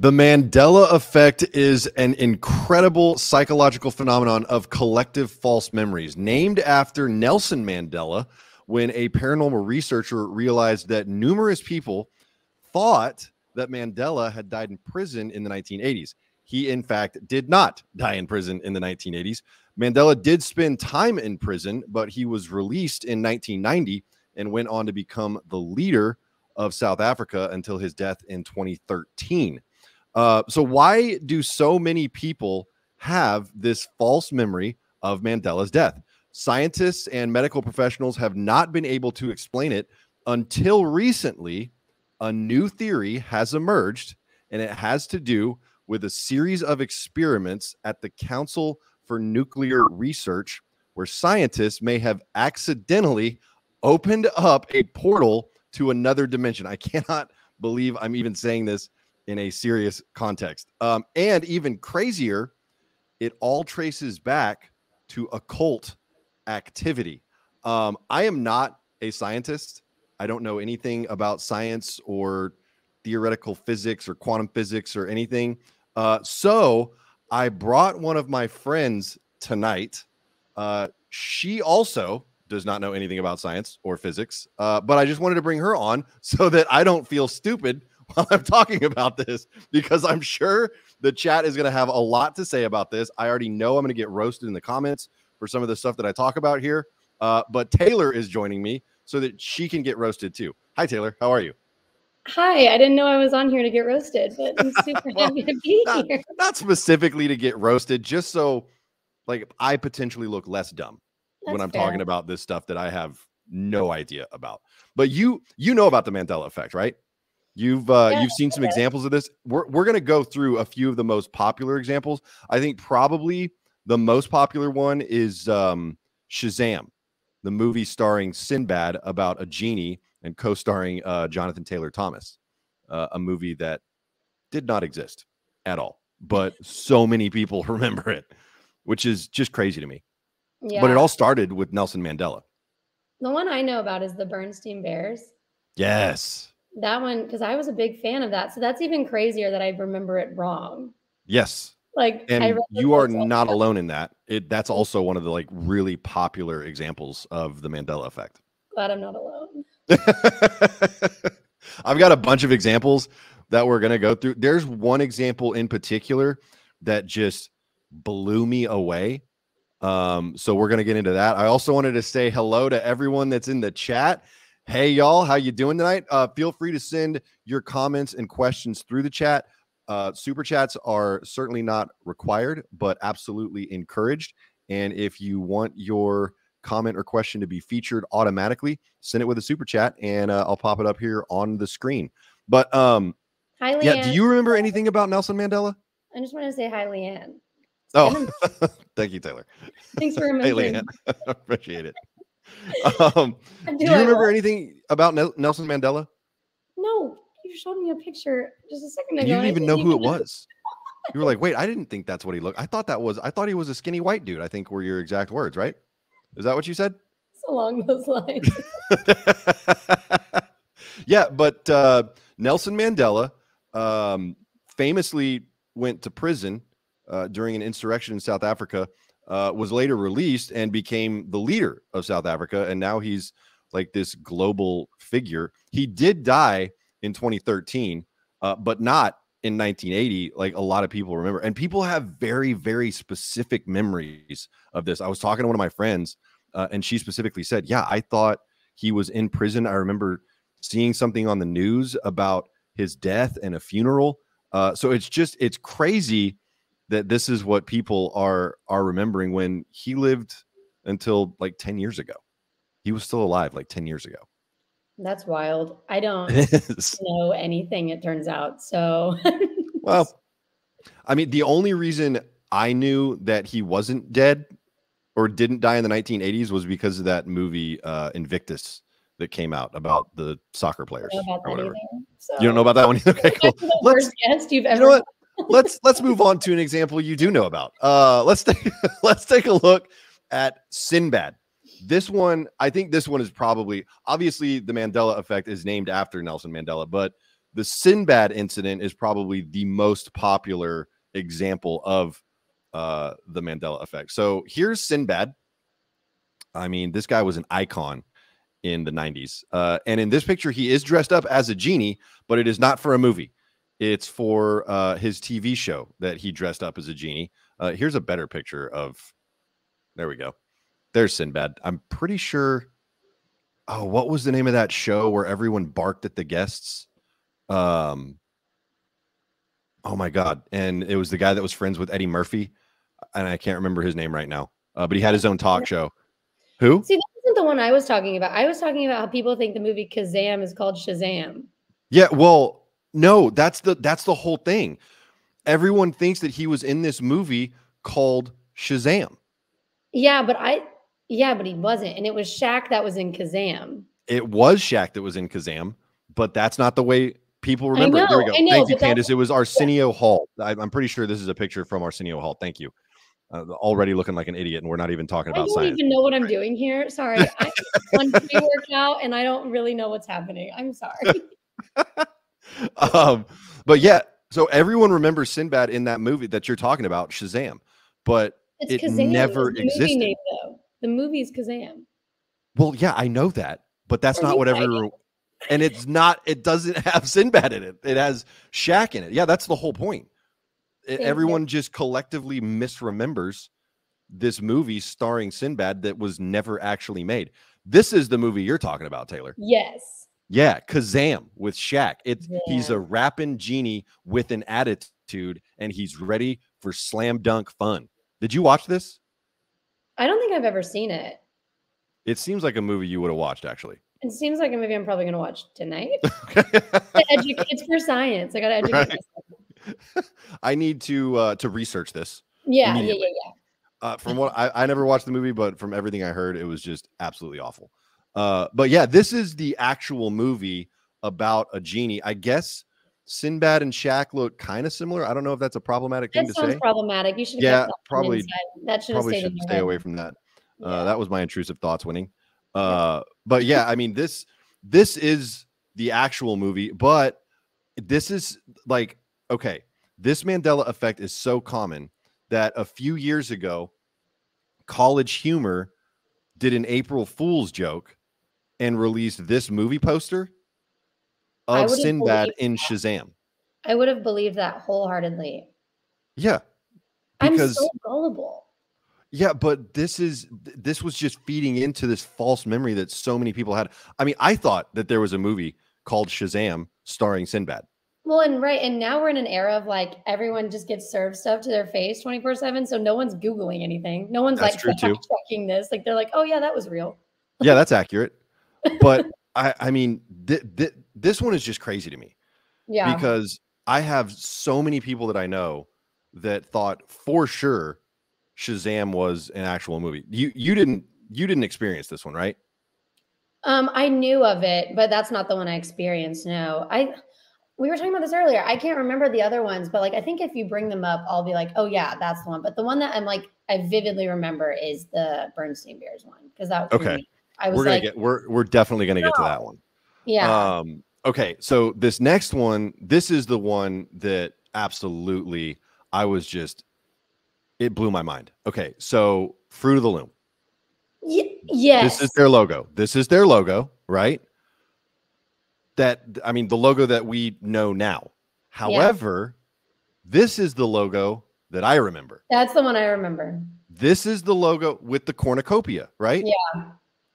The Mandela effect is an incredible psychological phenomenon of collective false memories, named after Nelson Mandela, when a paranormal researcher realized that numerous people thought that Mandela had died in prison in the 1980s. He, in fact, did not die in prison in the 1980s. Mandela did spend time in prison, but he was released in 1990 and went on to become the leader of South Africa until his death in 2013. So why do so many people have this false memory of Mandela's death? Scientists and medical professionals have not been able to explain it until recently. A new theory has emerged, and it has to do with a series of experiments at the Council for Nuclear Research, where scientists may have accidentally opened up a portal to another dimension. I cannot believe I'm even saying this in a serious context. And even crazier, it all traces back to occult activity. I am not a scientist. I don't know anything about science or theoretical physics or quantum physics or anything. So I brought one of my friends tonight. She also does not know anything about science or physics, but I just wanted to bring her on so that I don't feel stupid while I'm talking about this, because I'm sure the chat is going to have a lot to say about this. I already know I'm going to get roasted in the comments for some of the stuff that I talk about here. But Taylor is joining me so that she can get roasted too. Hi, Taylor. How are you? Hi. I didn't know I was on here to get roasted, but I'm super happy to be here. Not specifically to get roasted, just so like I potentially look less dumb when I'm talking about this stuff that I have no idea about. But you know about the Mandela effect, right? You've seen some examples of this. We're going to go through a few of the most popular examples. I think probably the most popular one is Shazam, the movie starring Sinbad about a genie and co-starring Jonathan Taylor Thomas, a movie that did not exist at all, but so many people remember it, which is just crazy to me. Yeah. But it all started with Nelson Mandela. The one I know about is the Berenstain Bears. Yes. That one, because I was a big fan of that. So that's even crazier that I remember it wrong. Yes. Like, and you are not alone in that. That's also one of the like really popular examples of the Mandela effect. Glad I'm not alone. I've got a bunch of examples that we're going to go through. There's one example in particular that just blew me away. So we're going to get into that. I also wanted to say hello to everyone that's in the chat. Hey, y'all, how you doing tonight? Feel free to send your comments and questions through the chat. Super chats are certainly not required, but absolutely encouraged. And if you want your comment or question to be featured automatically, send it with a super chat, and I'll pop it up here on the screen. But hi, Leanne. Yeah, do you remember anything about Nelson Mandela? I just want to say hi, Leanne. Oh, thank you, Taylor. Thanks for remembering. Hey, Leanne. Appreciate it. Do you remember anything about Nelson Mandela? No, you showed me a picture just a second ago. You didn't even know who it was. You were like, wait, I didn't think that's what he looked. I thought he was a skinny white dude, I think were your exact words, right? Is that what you said? It's along those lines. Yeah, but Nelson Mandela famously went to prison during an insurrection in South Africa. Was later released and became the leader of South Africa. And now he's like this global figure. He did die in 2013, but not in 1980, like a lot of people remember. And people have very, very specific memories of this. I was talking to one of my friends, and she specifically said, yeah, I thought he was in prison. I remember seeing something on the news about his death and a funeral. So it's crazy that this is what people are remembering, when he lived until like 10 years ago. He was still alive like 10 years ago. That's wild. I don't know anything, it turns out. So, well, I mean, the only reason I knew that he wasn't dead or didn't die in the 1980s was because of that movie Invictus that came out about the soccer players or whatever. Either, so. You don't know about that one? Okay, cool. The worst guest you've ever. You know what? Let's move on to an example you do know about. Let's take a look at Sinbad. This one, I think this one is probably, obviously the Mandela effect is named after Nelson Mandela, but the Sinbad incident is probably the most popular example of the Mandela effect. So here's Sinbad. I mean, this guy was an icon in the 90s. And in this picture, he is dressed up as a genie, but it is not for a movie. It's for his TV show that he dressed up as a genie. Here's a better picture of, there we go. There's Sinbad. I'm pretty sure. Oh, what was the name of that show where everyone barked at the guests? Oh my God. And it was the guy that was friends with Eddie Murphy. And I can't remember his name right now, but he had his own talk show. Who? See, that isn't the one I was talking about. I was talking about how people think the movie Kazam is called Shazam. Yeah, well, no, that's the whole thing. Everyone thinks that he was in this movie called Shazam. Yeah, but he wasn't. And it was Shaq that was in Kazam. It was Shaq that was in Kazam, but that's not the way people remember it. There we go. Thank you, Candace. It was Arsenio Hall. I'm pretty sure this is a picture from Arsenio Hall. Thank you. Already looking like an idiot, and we're not even talking about science. I don't even know what I'm doing here. Sorry. I want to work out, and I don't really know what's happening. I'm sorry. But yeah, so everyone remembers Sinbad in that movie that you're talking about, Shazam. But it's it Kazam. Never the existed. Movie name, though. The movie's Kazam. Well, yeah, I know that, but that's not what everyone... And it's not... It doesn't have Sinbad in it. It has Shaq in it. Yeah, that's the whole point. Everyone just collectively misremembers this movie starring Sinbad that was never actually made. This is the movie you're talking about, Taylor. Yes. Yeah, Kazam with Shaq. He's a rapping genie with an attitude, and he's ready for slam dunk fun. Did you watch this? I don't think I've ever seen it. It seems like a movie you would have watched, actually. It seems like a movie I'm probably going to watch tonight. It's for science. I got to educate myself. I need to research this. Yeah. From what I never watched the movie, but from everything I heard, it was just absolutely awful. But yeah, this is the actual movie about a genie. I guess Sinbad and Shaq look kind of similar. I don't know if that's a problematic thing to say. That sounds problematic. You should probably stay away from that. That was my intrusive thoughts winning. But yeah, I mean this is the actual movie, but this is like. Okay, this Mandela effect is so common that a few years ago, College Humor did an April Fool's joke and released this movie poster of Sinbad in Shazam. I would have believed that wholeheartedly. Yeah. Because, I'm so gullible. Yeah, but this was just feeding into this false memory that so many people had. I mean, I thought that there was a movie called Shazam starring Sinbad. Well, and now we're in an era of like everyone just gets served stuff to their face 24/7, so no one's googling anything. No one's checking this. Like they're like, oh yeah, that was real. Yeah, that's accurate. But I mean, this one is just crazy to me. Yeah, because I have so many people that I know that thought for sure Shazam was an actual movie. You didn't experience this one, right? I knew of it, but that's not the one I experienced. No, we were talking about this earlier. I can't remember the other ones, but like, I think if you bring them up, I'll be like, oh yeah, that's the one. But the one that I'm like, I vividly remember is the Berenstain Bears one. Cause that was okay. We're definitely going to get to that one. Yeah. Okay. So this next one, this is the one that absolutely it blew my mind. Okay. So Fruit of the Loom. Yes. This is their logo, right? I mean, the logo that we know now. However, This is the logo that I remember. That's the one I remember. This is the logo with the cornucopia, right? Yeah.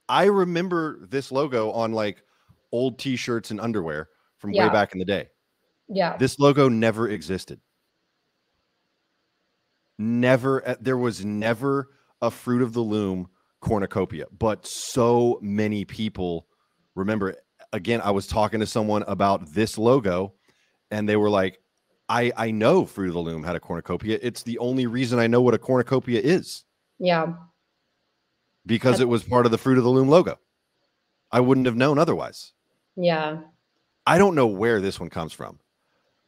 I remember this logo on like old t-shirts and underwear from way back in the day. Yeah. This logo never existed. Never. There was never a Fruit of the Loom cornucopia, but so many people remember it. Again, I was talking to someone about this logo, and they were like, I know Fruit of the Loom had a cornucopia. It's the only reason I know what a cornucopia is. Yeah. Because it was part of the Fruit of the Loom logo. I wouldn't have known otherwise. Yeah. I don't know where this one comes from.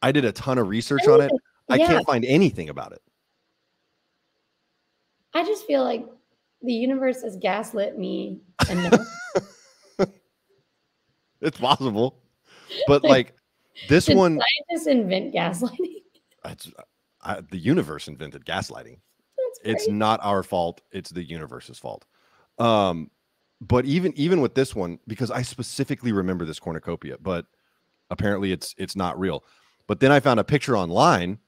I did a ton of research on it. I can't find anything about it. I just feel like the universe has gaslit me enough. It's possible, but like This Did one scientists invent gaslighting. The universe invented gaslighting. It's not our fault. It's the universe's fault. But even with this one, because I specifically remember this cornucopia, but apparently it's not real. But then I found a picture online.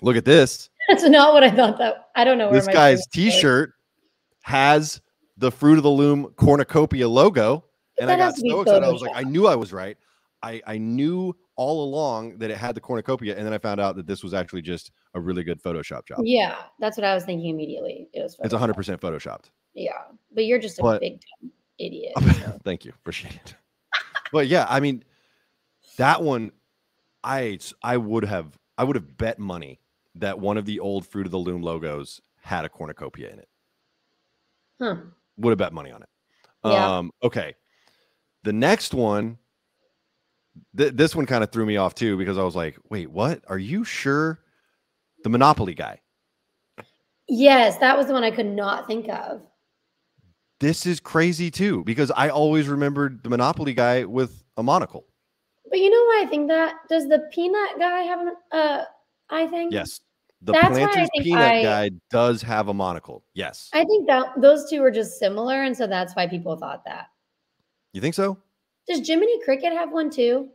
Look at this. That's not what I thought. That I don't know. This guy's T-shirt has the Fruit of the Loom cornucopia logo, and I got so excited. I was like, I knew I was right. I knew all along that it had the cornucopia, and then I found out that this was actually just a really good Photoshop job. Yeah, that's what I was thinking immediately. It was Photoshop. It's 100% Photoshopped. Yeah, but you're just a big dumb idiot. So. Thank you, appreciate it. But yeah, I mean, that one, I would have bet money that one of the old Fruit of the Loom logos had a cornucopia in it. Huh. Would have bet money on it. Yeah. Okay, the next one. This one kind of threw me off too, because I was like, wait, what? Are you sure? The Monopoly guy. Yes, that was the one I could not think of. This is crazy too, because I always remembered the Monopoly guy with a monocle. But you know why I think that? Does the peanut guy have an I think? Yes. The Planters peanut guy does have a monocle. Yes. I think that those two are just similar, and so that's why people thought that. You think so? Does Jiminy Cricket have one too?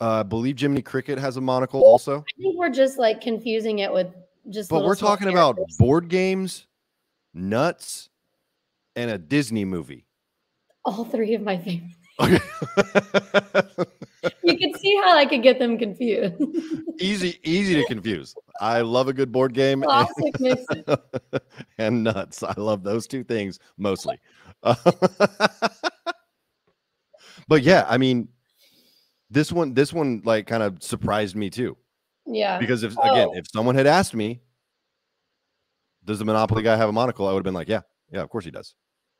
I believe Jiminy Cricket has a monocle also. I think we're just like confusing it with just. But we're talking about board games, nuts, and a Disney movie. All three of my favorites. Okay. You can see how I could get them confused. Easy to confuse. I love a good board game. Classic mixing. And nuts. I love those two things mostly. But yeah, I mean, this one like kind of surprised me too. Yeah. Because if someone had asked me, does the Monopoly guy have a monocle? I would have been like, yeah, of course he does.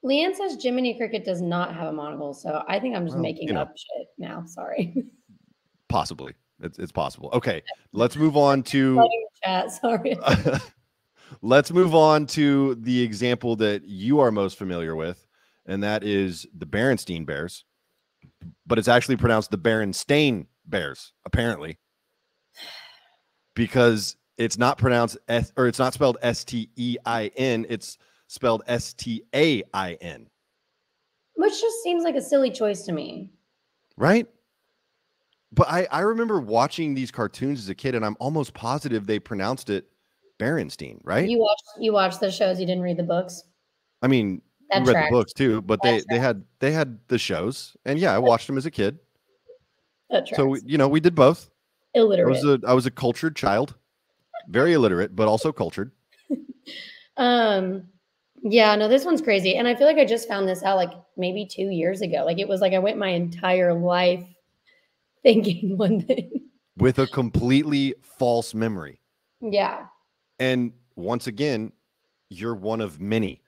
Leanne says Jiminy Cricket does not have a monocle, so I think I'm just making up shit now. Sorry. Possibly, it's possible. Okay, let's move on to chat. Sorry. Let's move on to the example that you are most familiar with, and that is the Berenstain Bears. But it's actually pronounced the Berenstain Bears, apparently, because it's not pronounced it's not spelled S-T-E-I-N. It's spelled S-T-A-I-N. Which just seems like a silly choice to me. Right? But I remember watching these cartoons as a kid, and I'm almost positive they pronounced it Berenstain, right? You watched the shows. You didn't read the books. I mean... I read the books too, but they had the shows, and yeah, I watched them as a kid. So we did both. Illiterate. I was a cultured child, very illiterate, but also cultured. Yeah, no, this one's crazy, and I feel like I just found this out like maybe 2 years ago. Like it was like I went my entire life thinking one thing with a completely false memory. Yeah. And once again, you're one of many.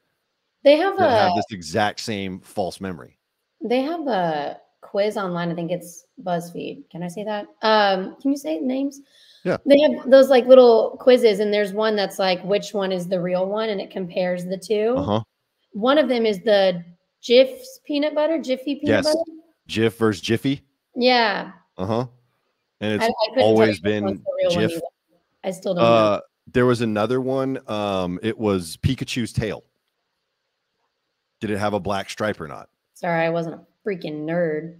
They have this exact same false memory. They have a quiz online. I think it's BuzzFeed. Can I say that? Can you say names? Yeah. They have those like little quizzes, and there's one that's like, which one is the real one? And it compares the two. Uh-huh. One of them is the Jif's peanut butter, Jiffy peanut butter. Jif versus Jiffy. Yeah. Uh-huh. And it's always been Jif. I still don't know. There was another one. It was Pikachu's tail. Did it have a black stripe or not? Sorry, I wasn't a freaking nerd.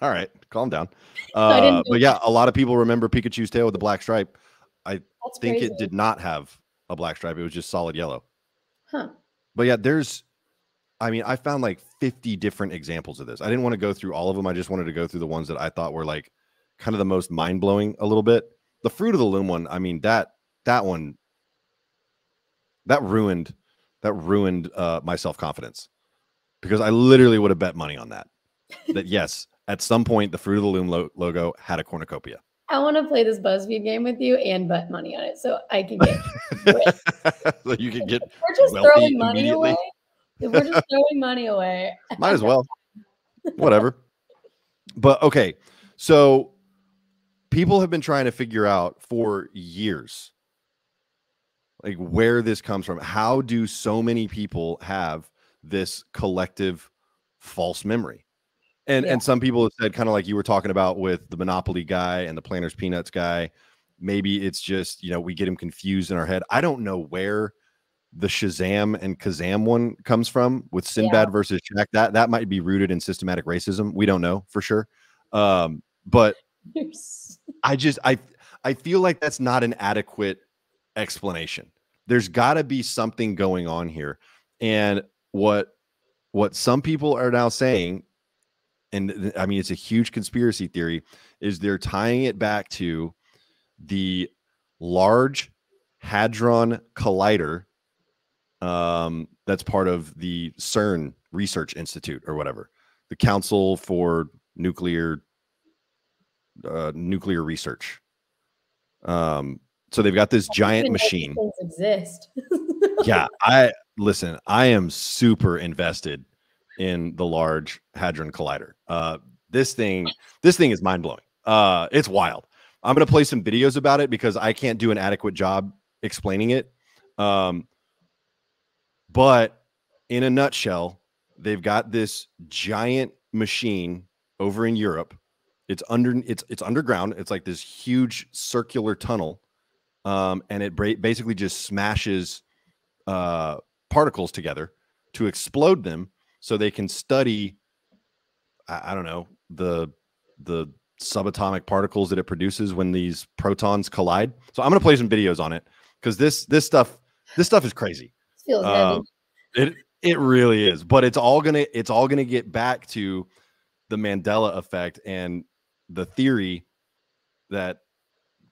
All right, calm down. But yeah, a lot of people remember Pikachu's tail with the black stripe. I think it did not have a black stripe. It was just solid yellow. Huh. But yeah, I found like 50 different examples of this. I didn't want to go through all of them. I just wanted to go through the ones that I thought were like kind of the most mind-blowing a little bit. The Fruit of the Loom one, I mean, that one, that ruined my self-confidence, because I literally would have bet money on that. That yes, at some point, the Fruit of the Loom logo had a cornucopia. I want to play this BuzzFeed game with you and bet money on it, so I can get so you can get. If we're just throwing money away. If we're just throwing money away. Might as well. Whatever. But okay, so people have been trying to figure out for years, like where this comes from. How do so many people have this collective false memory? And some people have said, kind of like you were talking about with the Monopoly guy and the Planters Peanuts guy, maybe it's just, you know, we get them confused in our head. I don't know where the Shazam and Kazam one comes from with Sinbad versus Shaq. That might be rooted in systematic racism. We don't know for sure. But I feel like that's not an adequate explanation. There's got to be something going on here. And what some people are now saying, and I mean, it's a huge conspiracy theory, is they're tying it back to the Large Hadron Collider that's part of the CERN Research Institute or whatever, the Council for Nuclear Research. So they've got this giant machine. Exist. I am super invested in the Large Hadron Collider. This thing is mind blowing. It's wild. I'm going to play some videos about it because I can't do an adequate job explaining it. But in a nutshell, they've got this giant machine over in Europe. It's underground. It's like this huge circular tunnel. And it basically just smashes particles together to explode them so they can study, I don't know, the subatomic particles that it produces when these protons collide. So I'm going to play some videos on it because this stuff is crazy. It feels heavy. It really is, but it's all gonna get back to the Mandela effect and the theory that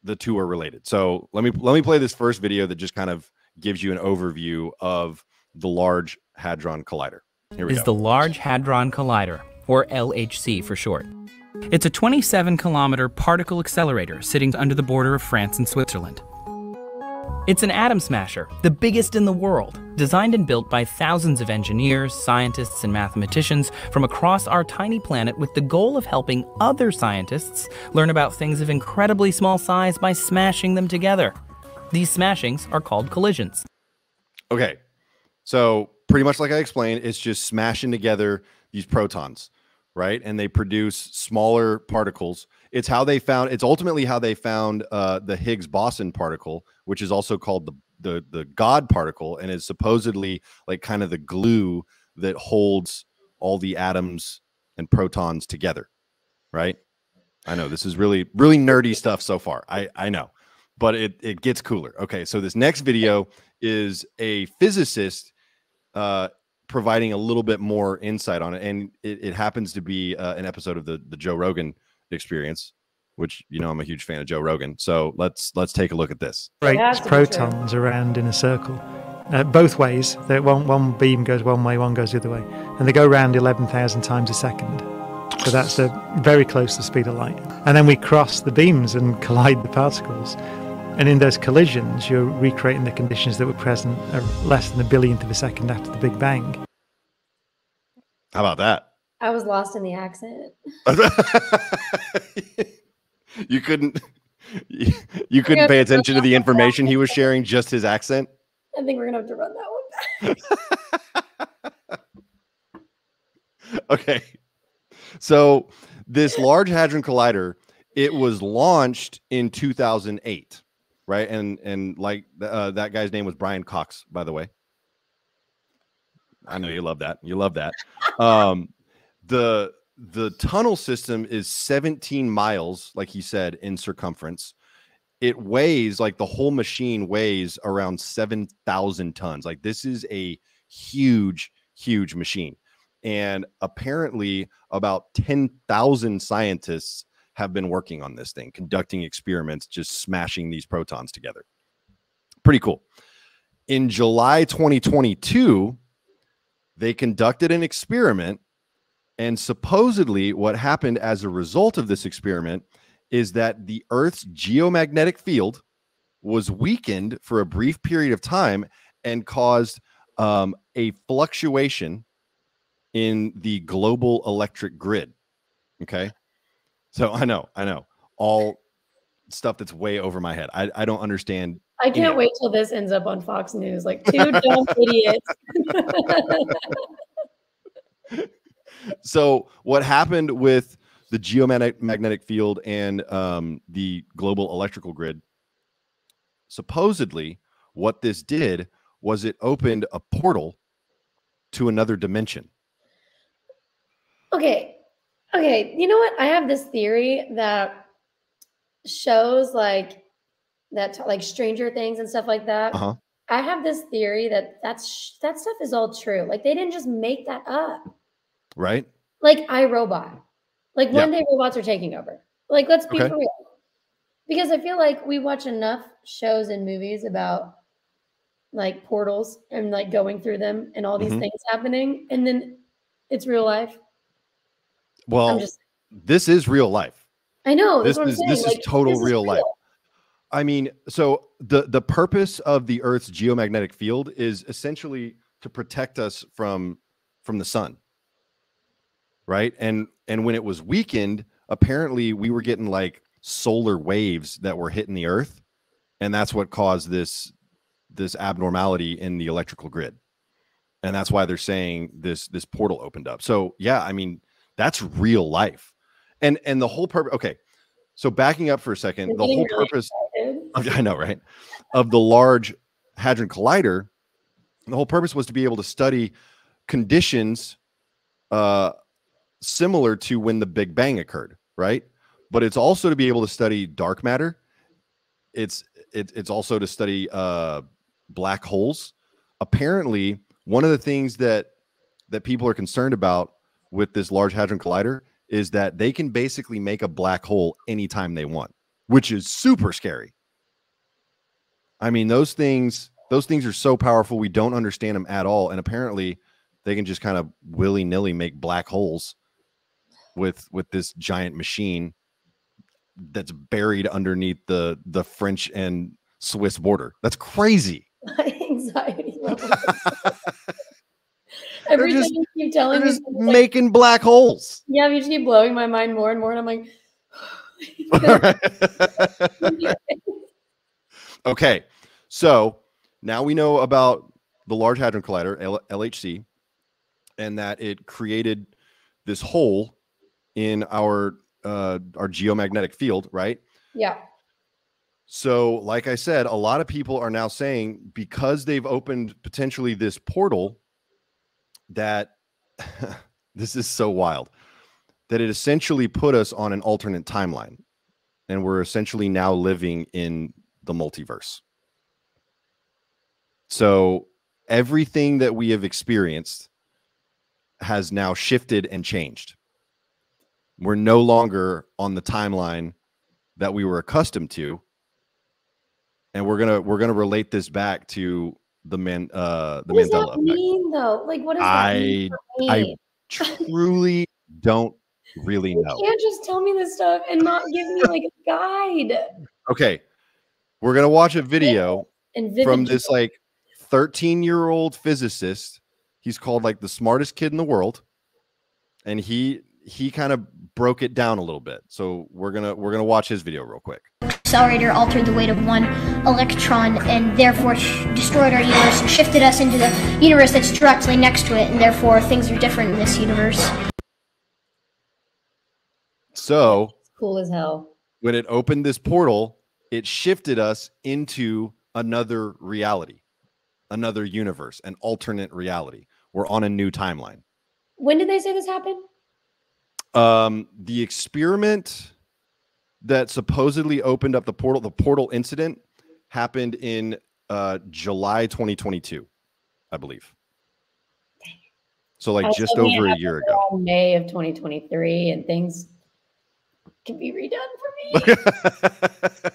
the two are related. So let me play this first video that just kind of gives you an overview of the Large Hadron Collider. Here we go. Is the Large Hadron Collider, or LHC for short. It's a 27-kilometer particle accelerator sitting under the border of France and Switzerland. It's an atom smasher, the biggest in the world, designed and built by thousands of engineers, scientists, and mathematicians from across our tiny planet with the goal of helping other scientists learn about things of incredibly small size by smashing them together. These smashings are called collisions. Okay, so pretty much like I explained, it's just smashing together these protons, right? And they produce smaller particles. It's ultimately how they found the Higgs boson particle, which is also called the God particle, and is supposedly like kind of the glue that holds all the atoms and protons together, right? I know this is really, really nerdy stuff so far. I know, but it gets cooler. Okay, so this next video is a physicist providing a little bit more insight on it, and it happens to be an episode of the Joe Rogan Experience, which, you know, I'm a huge fan of Joe Rogan. So let's take a look at this. Right, protons around in a circle, both ways. That one beam goes one way, one goes the other way, and they go around 11,000 times a second. So that's very close to the speed of light. And then we cross the beams and collide the particles. And in those collisions, you're recreating the conditions that were present less than a billionth of a second after the Big Bang. How about that? I was lost in the accent. You couldn't pay attention to the information he was sharing, just his accent. I think we're gonna have to run that one back. Okay. So this Large Hadron Collider, it was launched in 2008, right? And like that guy's name was Brian Cox, by the way. I know you love that. You love that. The tunnel system is 17 miles, like he said, in circumference. It weighs, like the whole machine weighs around 7,000 tons. Like this is a huge, huge machine. And apparently about 10,000 scientists have been working on this thing, conducting experiments, just smashing these protons together. Pretty cool. In July 2022, they conducted an experiment. And supposedly what happened as a result of this experiment is that the Earth's geomagnetic field was weakened for a brief period of time and caused a fluctuation in the global electric grid. Okay. So I know all stuff that's way over my head. I don't understand. I can't wait till this ends up on Fox News, like two dumb idiots. So what happened with the geomagnetic field and the global electrical grid, supposedly what this did was it opened a portal to another dimension. Okay. You know what? I have this theory that shows like Stranger Things and stuff like that. Uh-huh. I have this theory that that stuff is all true. Like, they didn't just make that up. Right. Like iRobot. Like, one day robots are taking over. Like, let's be for real. Because I feel like we watch enough shows and movies about like portals and like going through them and all these things happening. And then it's real life. Well, this is real life. I know. This is total real life. I mean, so the purpose of the Earth's geomagnetic field is essentially to protect us from the sun. Right. And when it was weakened, apparently we were getting like solar waves that were hitting the Earth. And that's what caused this abnormality in the electrical grid. And that's why they're saying this portal opened up. So, yeah, I mean, that's real life. And the whole purpose. OK, so backing up for a second, the whole purpose. I know, right? Of the Large Hadron Collider, the whole purpose was to be able to study conditions similar to when the Big Bang occurred, right? But it's also to be able to study dark matter. It's also to study black holes. Apparently, one of the things that people are concerned about with this Large Hadron Collider is that they can basically make a black hole anytime they want, which is super scary. I mean, those things are so powerful. We don't understand them at all. And apparently they can just kind of willy-nilly make black holes with this giant machine that's buried underneath the French and Swiss border. That's crazy. My anxiety level. Everything you keep telling me, just making like, black holes. Yeah, you just keep blowing my mind more and more, and I'm like, right. Okay. So now we know about the Large Hadron Collider, LHC, and that it created this hole in our geomagnetic field, right? Yeah. So, like I said, a lot of people are now saying, because they've opened potentially this portal, that this is so wild, that it essentially put us on an alternate timeline, and we're essentially now living in the multiverse. So everything that we have experienced has now shifted and changed. We're no longer on the timeline that we were accustomed to, and we're gonna relate this back to the Mandela effect. What does that mean, though? Like, what does that mean for me? I truly don't really know. You can't just tell me this stuff and not give me like a guide. Okay, we're gonna watch a video from this like 13-year-old physicist. He's called like the smartest kid in the world, and he kind of broke it down a little bit. So we're gonna watch his video real quick. Accelerator altered the weight of one electron and therefore destroyed our universe and shifted us into the universe that's directly next to it, and therefore things are different in this universe. So cool as hell. When it opened this portal, it shifted us into another reality, another universe, an alternate reality. We're on a new timeline. When did they say this happened? The experiment that supposedly opened up the portal incident happened in July 2022, I believe. So like just over a year ago. May of 2023, and things can be redone for me.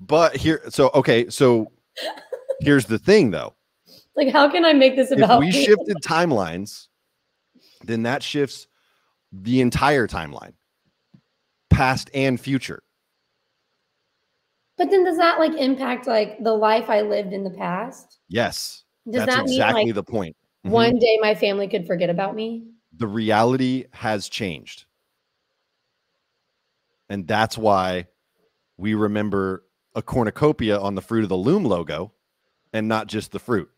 But here, so, okay, so here's the thing though. Like, how can I make this about me? If we shifted timelines, then that shifts the entire timeline, past and future. But then does that like impact like the life I lived in the past? Yes. Does that exactly mean, like, the point? Mm-hmm. One day my family could forget about me. The reality has changed. And that's why we remember a cornucopia on the Fruit of the Loom logo and not just the fruit.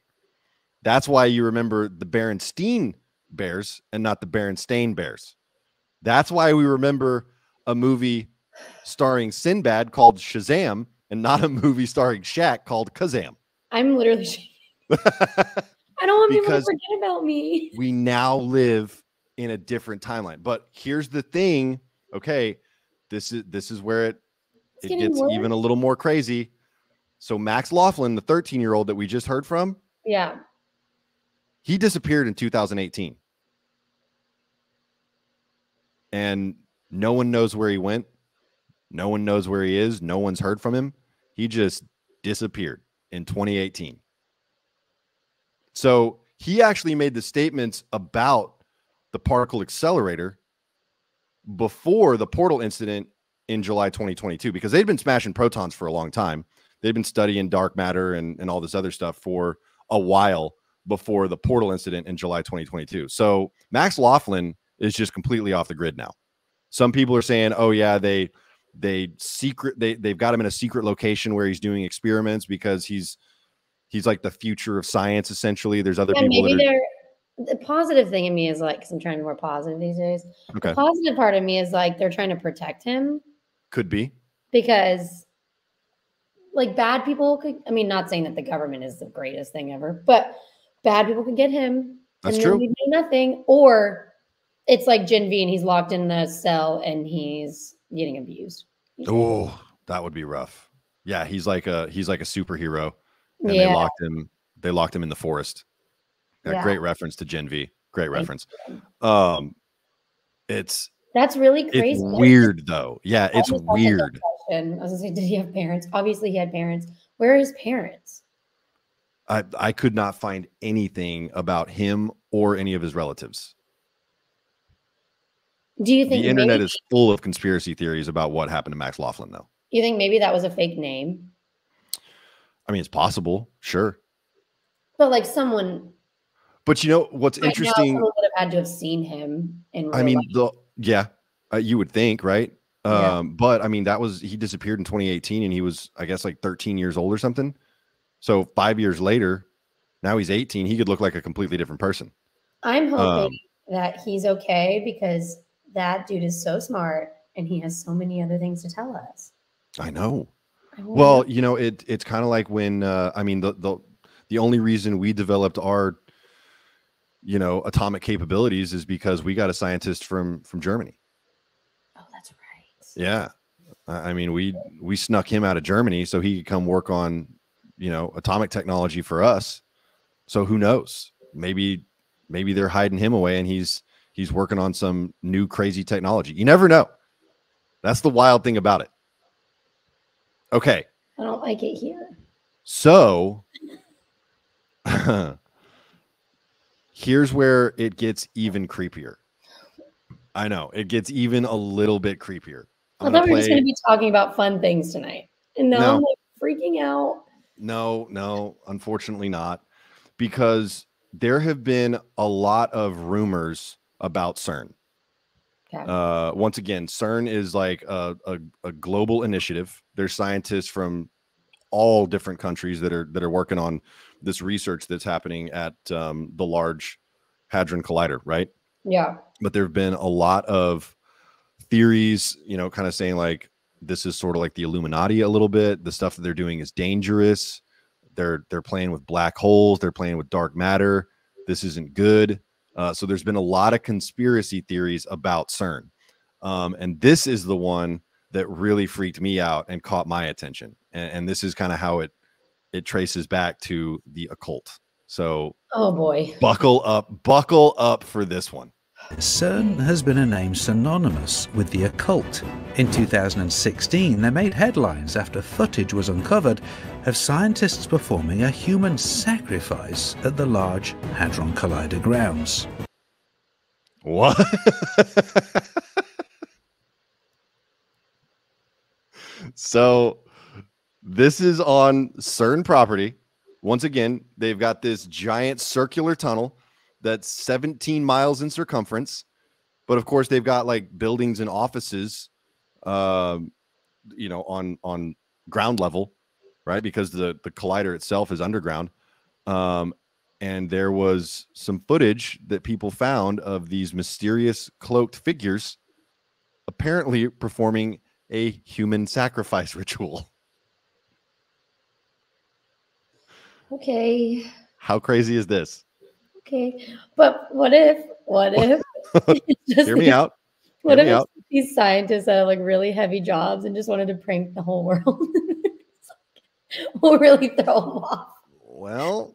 That's why you remember the Berenstain Bears and not the Berenstain Bears. That's why we remember a movie starring Sinbad called Shazam and not a movie starring Shaq called Kazam. I'm literally shaking. I don't want people to forget about me. We now live in a different timeline. But here's the thing. Okay, this is where it gets worse. Even a little more crazy. So Max Laughlin, the 13-year-old that we just heard from, yeah, he disappeared in 2018. And no one knows where he went. No one knows where he is. No one's heard from him. He just disappeared in 2018. So he actually made the statements about the particle accelerator before the portal incident in July 2022, because they'd been smashing protons for a long time. They'd been studying dark matter and all this other stuff for a while before the portal incident in July 2022. So Max Laughlin is just completely off the grid now. Some people are saying, oh yeah, they've got him in a secret location where he's doing experiments because he's like the future of science, essentially. There's other people. Maybe the positive thing in me is like, because I'm trying to be more positive these days. Okay. The positive part of me is like they're trying to protect him. Could be. Because like bad people could, I mean, not saying that the government is the greatest thing ever, but bad people could get him. That's true. He'd do nothing. Or it's like Gen V and he's locked in the cell and he's getting abused. Oh, that would be rough. Yeah, he's like a superhero. And yeah. They locked him in the forest. Yeah. Great reference to Gen V. Great reference. That's really crazy. It's weird though. Yeah, it's weird. I was gonna say, did he have parents? Obviously, he had parents. Where are his parents? I could not find anything about him or any of his relatives. Do you think the internet is full of conspiracy theories about what happened to Max Laughlin, though? You think maybe that was a fake name? I mean, it's possible, sure. But like someone. But you know what's interesting? Someone would have had to have seen him in. I mean, you would think, right? Yeah. But I mean, he disappeared in 2018, and he was, I guess, like 13 years old or something. So 5 years later, now he's 18. He could look like a completely different person. I'm hoping that he's okay, because that dude is so smart and he has so many other things to tell us. I know. Well, you know, it's kind of like when, I mean, the only reason we developed our, you know, atomic capabilities is because we got a scientist from Germany. Oh, that's right. Yeah. I mean, we snuck him out of Germany so he could come work on, you know, atomic technology for us. So who knows? Maybe they're hiding him away and he's working on some new crazy technology. You never know. That's the wild thing about it. Okay. I don't like it here. So here's where it gets even creepier. I know. It gets even a little bit creepier. I thought we were just going to be talking about fun things tonight. And now I'm like freaking out. No, unfortunately not. Because there have been a lot of rumors about CERN. Okay. Once again, CERN is like a global initiative. There's scientists from all different countries that are working on this research that's happening at the Large Hadron Collider, right? Yeah. But there have been a lot of theories, you know, kind of saying like this is sort of like the Illuminati a little bit. The stuff that they're doing is dangerous. They're playing with black holes. They're playing with dark matter. This isn't good. So there's been a lot of conspiracy theories about CERN. And this is the one that really freaked me out and caught my attention. And this is kind of how it traces back to the occult. So, oh boy, buckle up for this one. CERN has been a name synonymous with the occult. In 2016, they made headlines after footage was uncovered of scientists performing a human sacrifice at the Large Hadron Collider grounds. What? So this is on CERN property. Once again, they've got this giant circular tunnel that's 17 miles in circumference. But of course, they've got like buildings and offices, you know, on ground level, right? Because the collider itself is underground. and there was some footage that people found of these mysterious cloaked figures apparently performing a human sacrifice ritual. Okay. How crazy is this? Okay. But what if? Hear me out. What if these scientists had like really heavy jobs and just wanted to prank the whole world? We'll really throw them off. Well.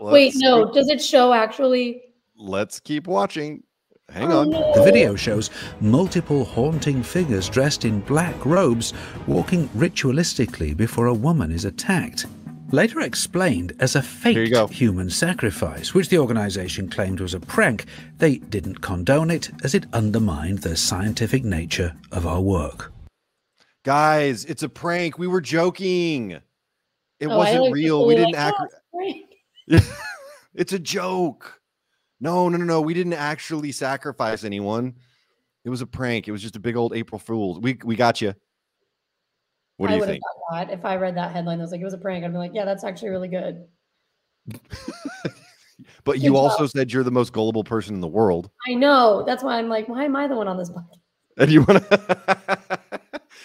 Wait, no. Does it show actually? Let's keep watching. Hang on. No. The video shows multiple haunting figures dressed in black robes walking ritualistically before a woman is attacked. Later explained as a faked human sacrifice, which the organization claimed was a prank. They didn't condone it as it undermined the scientific nature of our work. Guys, it's a prank. We were joking. It wasn't real. We didn't act. It's a joke. No. We didn't actually sacrifice anyone. It was a prank. It was just a big old April Fool's. We got you. What do you think? That, if I read that headline, I was like, it was a prank. I'd be like, yeah, that's actually really good. But you also said you're the most gullible person in the world. I know. That's why I'm like, why am I the one on this podcast? And you want to,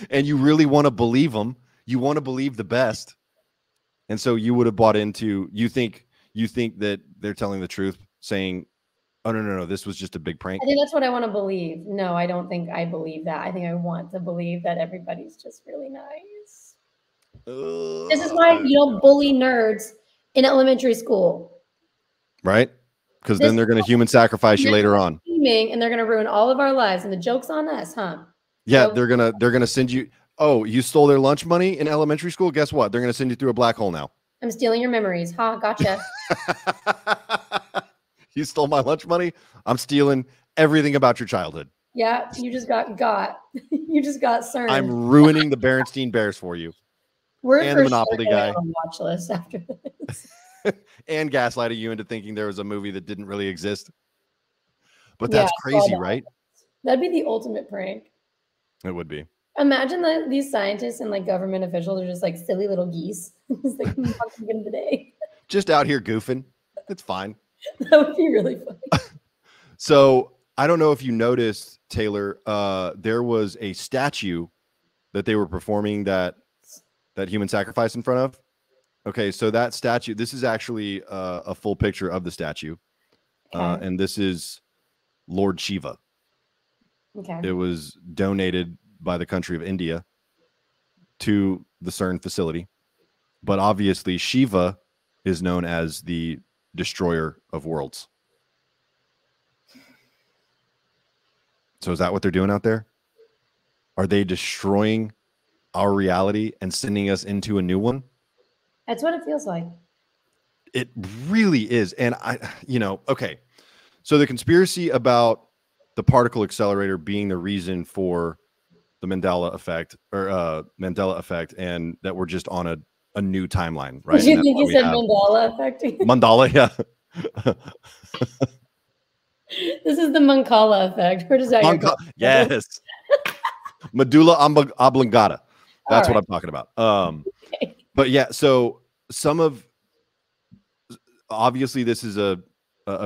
and you really want to believe them. You want to believe the best. And so you would have bought into, you think that they're telling the truth, saying, oh, no, this was just a big prank. I think that's what I want to believe. No, I don't think I believe that. I think I want to believe that everybody's just really nice. This is why you don't bully nerds in elementary school. Right? Because then they're going to human sacrifice you later on. And they're going to ruin all of our lives. And the joke's on us, huh? Yeah, so they're going to send you. Oh, you stole their lunch money in elementary school? Guess what? They're going to send you through a black hole now. I'm stealing your memories. Ha, gotcha. You stole my lunch money. I'm stealing everything about your childhood. Yeah, you just got. You just got CERN. I'm ruining the Berenstain Bears for you. We're and the Monopoly guy on the watch list after this. And gaslighting you into thinking there was a movie that didn't really exist. But that's crazy, right? That'd be the ultimate prank. It would be. Imagine that these scientists and like government officials are just like silly little geese. It's like the day. Just out here goofing. It's fine. That would be really funny. So I don't know if you noticed, Taylor, there was a statue that they were performing that human sacrifice in front of. Okay, so that statue, this is actually a full picture of the statue. Okay. And this is Lord Shiva. Okay. It was donated by the country of India to the CERN facility. But obviously Shiva is known as the destroyer of worlds. So is that what they're doing out there? Are they destroying our reality and sending us into a new one? That's what it feels like. It really is. And okay. So the conspiracy about the particle accelerator being the reason for the Mandela effect, and that we're just on a new timeline, right? Did you think you said Mandela effect? Mandela, yeah. This is the Mancala effect. Where does that go? Yes. Medulla oblongata. That's what I'm talking about. Okay. But yeah, so obviously this is a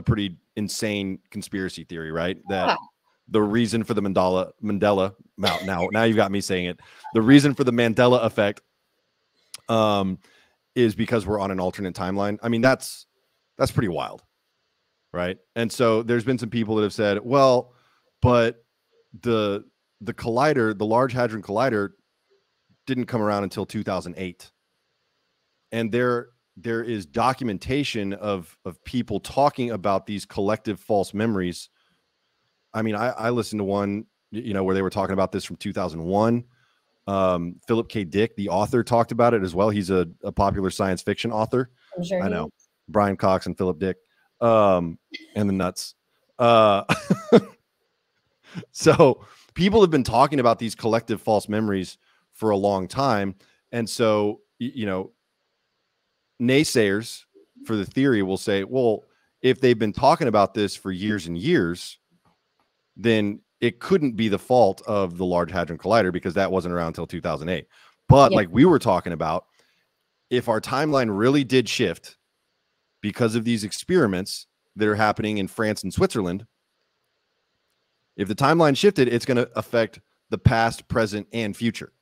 pretty insane conspiracy theory, right? That the reason for the Mandela now you've got me saying it. The reason for the Mandela effect is because we're on an alternate timeline. I mean, that's pretty wild, right? And so there's been some people that have said, well, but the collider, the Large Hadron Collider, didn't come around until 2008, and there is documentation of people talking about these collective false memories. I mean, I listened to one, where they were talking about this from 2001. Philip K. Dick, the author, talked about it as well. He's a popular science fiction author. I'm sure I know. Brian Cox and Philip Dick and the nuts. So people have been talking about these collective false memories for a long time. And so, naysayers for the theory will say, well, if they've been talking about this for years and years, then it couldn't be the fault of the Large Hadron Collider because that wasn't around until 2008. But like we were talking about, if our timeline really did shift because of these experiments that are happening in France and Switzerland, if the timeline shifted, it's going to affect the past, present, and future.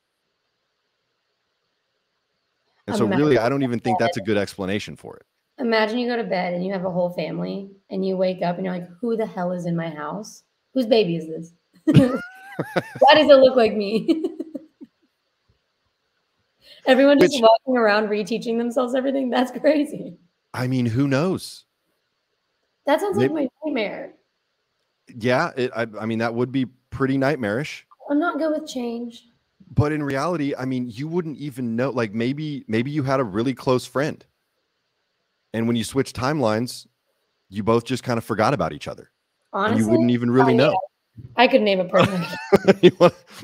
And so really, I don't even think that's a good explanation for it. Imagine you go to bed and you have a whole family and you wake up and you're like, who the hell is in my house? Whose baby is this? Why does it look like me? Everyone just walking around reteaching themselves everything. That's crazy. I mean, who knows? That sounds like my nightmare. Yeah, I mean, that would be pretty nightmarish. I'm not good with change. But in reality, I mean, you wouldn't even know. Like maybe you had a really close friend, and when you switch timelines, you both just kind of forgot about each other. Honestly, and you wouldn't even really know. I could name a person.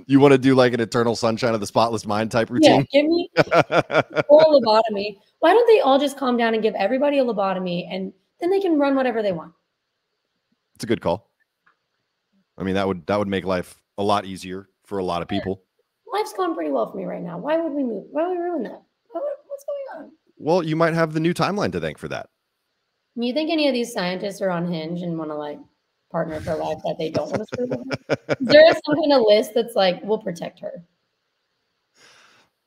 You want to do like an Eternal Sunshine of the Spotless Mind type routine? Yeah, give me a full lobotomy. Why don't they all just calm down and give everybody a lobotomy, and then they can run whatever they want? It's a good call. I mean, that would make life a lot easier for a lot of people. Life's going pretty well for me right now. Why would we move? Why would we ruin that? What's going on? Well, you might have the new timeline to thank for that. Do you think any of these scientists are on Hinge and want to like partner for life that they don't want to screw with? Is there some kind of list that's like, we'll protect her?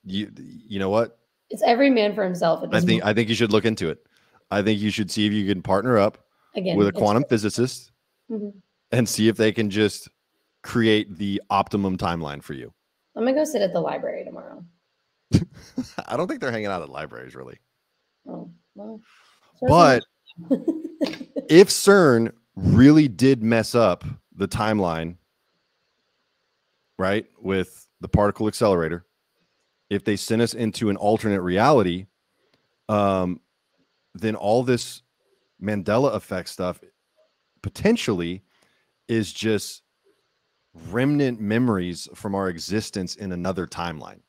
You know what? It's every man for himself. I think you should look into it. I think you should see if you can partner up with a quantum physicist and see if they can just create the optimum timeline for you. I'm going to go sit at the library tomorrow. I don't think they're hanging out at libraries, really. Oh, well. But if CERN really did mess up the timeline, right, with the particle accelerator, if they sent us into an alternate reality, then all this Mandela effect stuff potentially is just remnant memories from our existence in another timeline.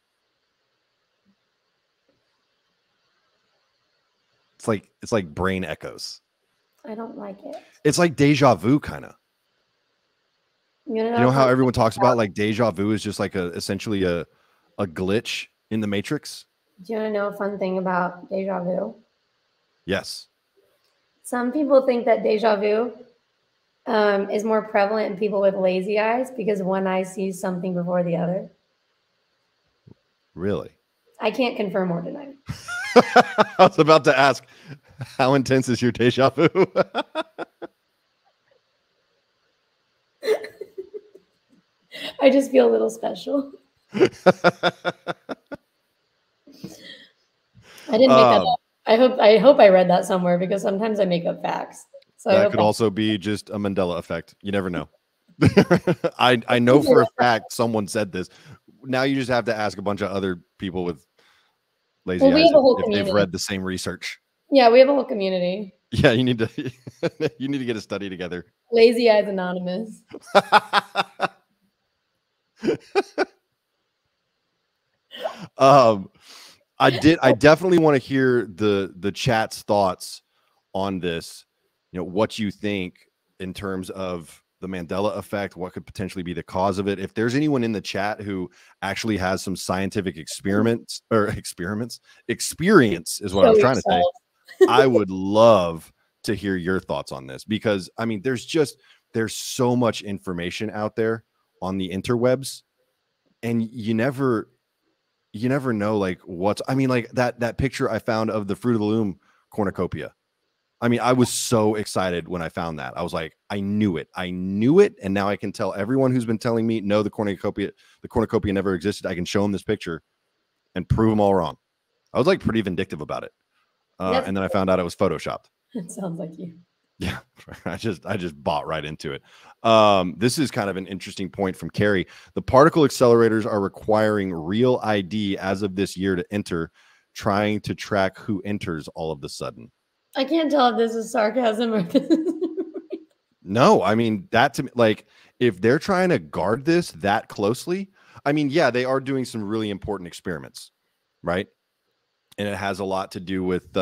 It's like brain echoes. I don't like it. It's like deja vu, kind of. You know how everyone talks about like deja vu is just like essentially a glitch in the matrix. Do you want to know a fun thing about deja vu? Yes. Some people think that deja vu is more prevalent in people with lazy eyes because one eye sees something before the other. Really? I can't confirm or deny. I was about to ask, how intense is your deja vu? I just feel a little special. I didn't make that up. I hope I read that somewhere because sometimes I make up facts. So that could also be just a Mandela effect. You never know. I know for a fact someone said this. Now you just have to ask a bunch of other people with lazy eyes if they've read the same research. Yeah, we have a whole community. Yeah, you need to get a study together. Lazy Eyes Anonymous. I definitely want to hear the chat's thoughts on this. You know, what you think in terms of the Mandela effect, what could potentially be the cause of it. If there's anyone in the chat who actually has some scientific experience is what I was trying to say. I would love to hear your thoughts on this because I mean, there's so much information out there on the interwebs and you never know like what's, I mean, like that picture I found of the Fruit of the Loom cornucopia. I mean, I was so excited when I found that. I was like, I knew it. And now I can tell everyone who's been telling me, no, the cornucopia never existed. I can show them this picture and prove them all wrong. I was like pretty vindictive about it. And then I found out it was Photoshopped. It sounds like you. Yeah, I just bought right into it. This is kind of an interesting point from Carrie. The particle accelerators are requiring real ID as of this year to enter, trying to track who enters all of a sudden. I can't tell if this is sarcasm or this. No, I mean, that to me, like, if they're trying to guard this that closely, I mean, yeah, they are doing some really important experiments, right? And it has a lot to do with,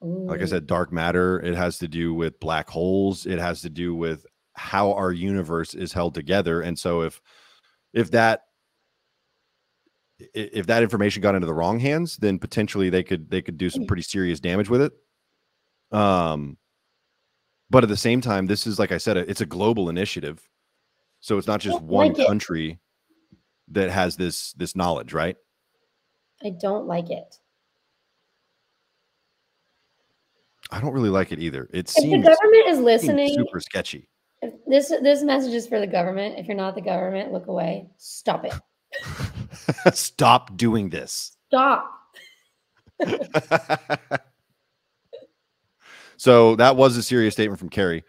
like I said, dark matter. It has to do with black holes. It has to do with how our universe is held together. And so if that information got into the wrong hands, then potentially they could do some pretty serious damage with it. But at the same time, this is, like I said, it's a global initiative. So it's not just one country that has this knowledge, right? I don't like it. I don't really like it either. It seems, if the government is listening, super sketchy. This message is for the government. If you're not the government, look away. Stop it. Stop doing this. Stop. So that was a serious statement from Carrie.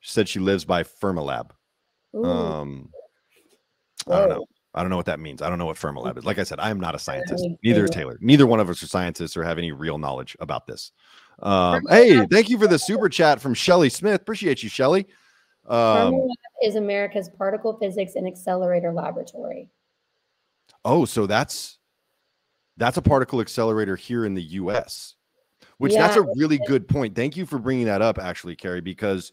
She said she lives by Fermilab. I don't know. I don't know what that means. I don't know what Fermilab is. Like I said, I am not a scientist. Neither is Taylor. Neither one of us are scientists or have any real knowledge about this. Hey, thank you for the super chat from Shelly Smith. Appreciate you, Shelly. Fermilab is America's particle physics and accelerator laboratory. Oh, so that's a particle accelerator here in the U.S., which that's a really good point. Thank you for bringing that up, actually, Carrie, because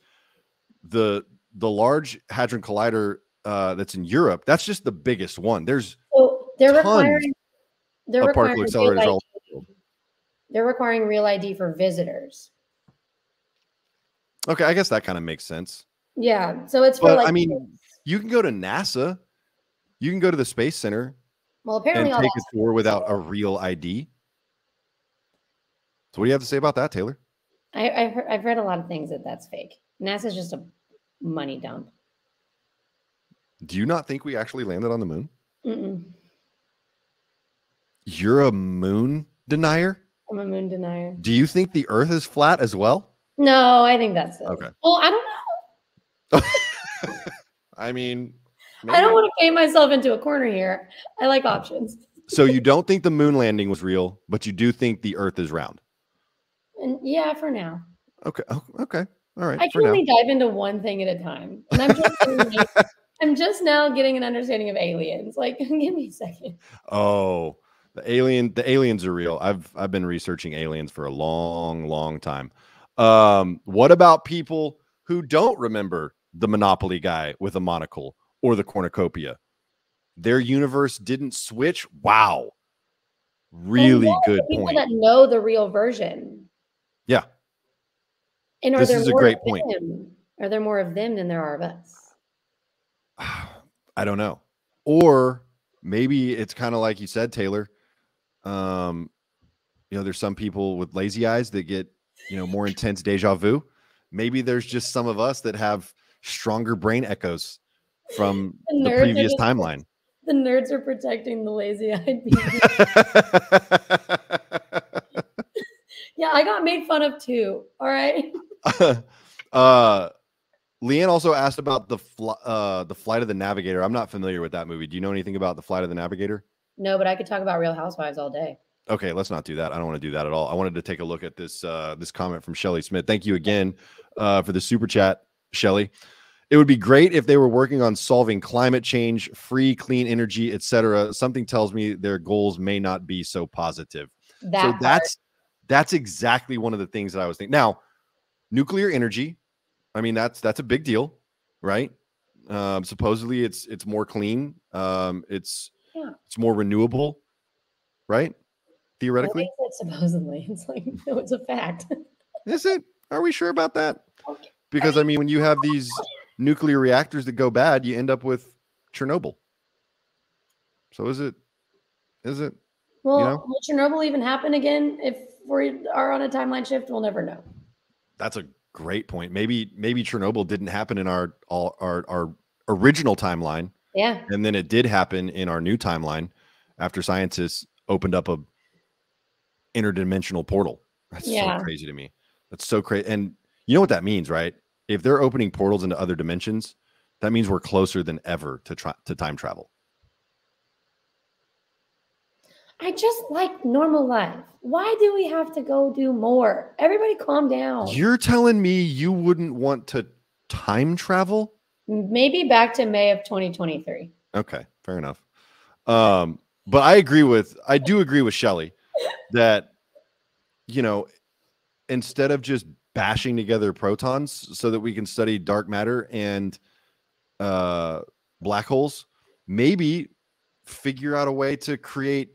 the Large Hadron Collider that's in Europe, that's just the biggest one. There's they're requiring particle accelerators all over the world. They're requiring real ID for visitors. Okay, I guess that kind of makes sense. Yeah, so it's for, like, I mean, you can go to NASA. You can go to the Space Center. Well, apparently, and take a tour without a real ID. So, what do you have to say about that, Taylor? I've read a lot of things that's fake. NASA's just a money dump. Do you not think we actually landed on the moon? Mm-mm. You're a moon denier? I'm a moon denier. Do you think the Earth is flat as well? No, I think that's it. Okay. Well, I don't know. I mean... Maybe. I don't want to paint myself into a corner here. I like options. So you don't think the moon landing was real, but you do think the Earth is round? And yeah, for now. Okay. Okay. All right. I can only dive into one thing at a time. And I'm just now getting an understanding of aliens. Like, give me a second. Oh, the aliens are real. I've been researching aliens for a long, long time. What about people who don't remember the Monopoly guy with a monocle? Or the cornucopia? Their universe didn't switch. Wow. Really good people point. People that know the real version. Yeah. And this is a great point. Are there more of them than there are of us? I don't know. Or maybe it's kind of like you said, Taylor. You know, there's some people with lazy eyes that get, you know, more intense deja vu. Maybe there's just some of us that have stronger brain echoes from the previous timeline. The nerds are protecting the lazy-eyed people. Yeah, I got made fun of too. All right. Leanne also asked about the Flight of the Navigator. I'm not familiar with that movie. Do you know anything about the Flight of the Navigator? No, but I could talk about Real Housewives all day. Okay, let's not do that. I don't want to do that at all. I wanted to take a look at this this comment from Shelly Smith. Thank you again for the super chat, Shelly. It would be great if they were working on solving climate change, free, clean energy, etc. Something tells me their goals may not be so positive. So that's exactly one of the things that I was thinking. Now, nuclear energy, I mean, that's a big deal, right? Supposedly it's more clean, it's more renewable, right? Theoretically, supposedly, it's like, no, it's a fact. Is it? Are we sure about that? Okay. Because I mean, when you have these nuclear reactors that go bad, you end up with Chernobyl. So is it? Well, you know? Will Chernobyl even happen again? If we are on a timeline shift, we'll never know. That's a great point. Maybe Chernobyl didn't happen in our original timeline. Yeah. And then it did happen in our new timeline after scientists opened up a interdimensional portal. That's so crazy to me. That's so crazy. And you know what that means, right? If they're opening portals into other dimensions, that means we're closer than ever to time travel. I just like normal life. Why do we have to go do more? Everybody calm down. You're telling me you wouldn't want to time travel? Maybe back to May of 2023. Okay, fair enough. But I do agree with Shelly that, you know, instead of just bashing together protons so that we can study dark matter and black holes, maybe figure out a way to create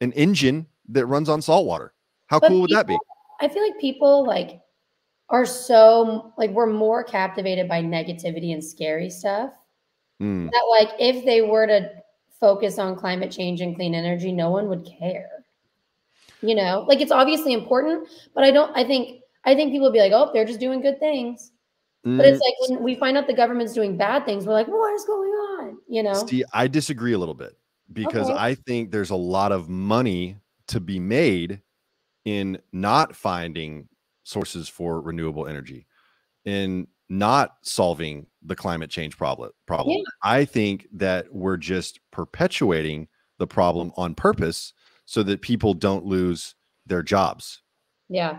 an engine that runs on salt water. How cool would that be? I feel like people, like, are so, like, we're more captivated by negativity and scary stuff. Mm. That, like, if they were to focus on climate change and clean energy, no one would care. You know, like, it's obviously important, but I think people would be like, oh, they're just doing good things. Mm. But it's like, when we find out the government's doing bad things, we're like, what is going on? You know? See, I disagree a little bit, because okay, I think there's a lot of money to be made in not finding sources for renewable energy, in not solving the climate change problem. Yeah. I think that we're just perpetuating the problem on purpose so that people don't lose their jobs. Yeah.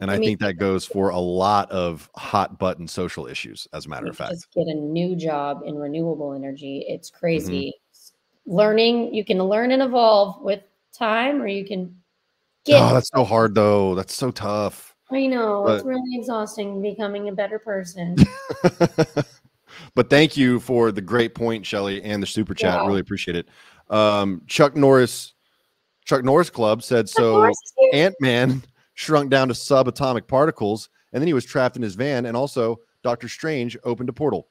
And I think that goes for a lot of hot button social issues, as a matter of fact. Just get a new job in renewable energy. It's crazy. Mm-hmm. Learning, you can learn and evolve with time, or you can get. Oh, that's so hard though. That's so tough. I know, but it's really exhausting becoming a better person. But thank you for the great point, Shelly, and the super chat. Yeah. Really appreciate it. Chuck Norris Club said, so Ant-Man shrunk down to subatomic particles, and then he was trapped in his van, and also Doctor Strange opened a portal.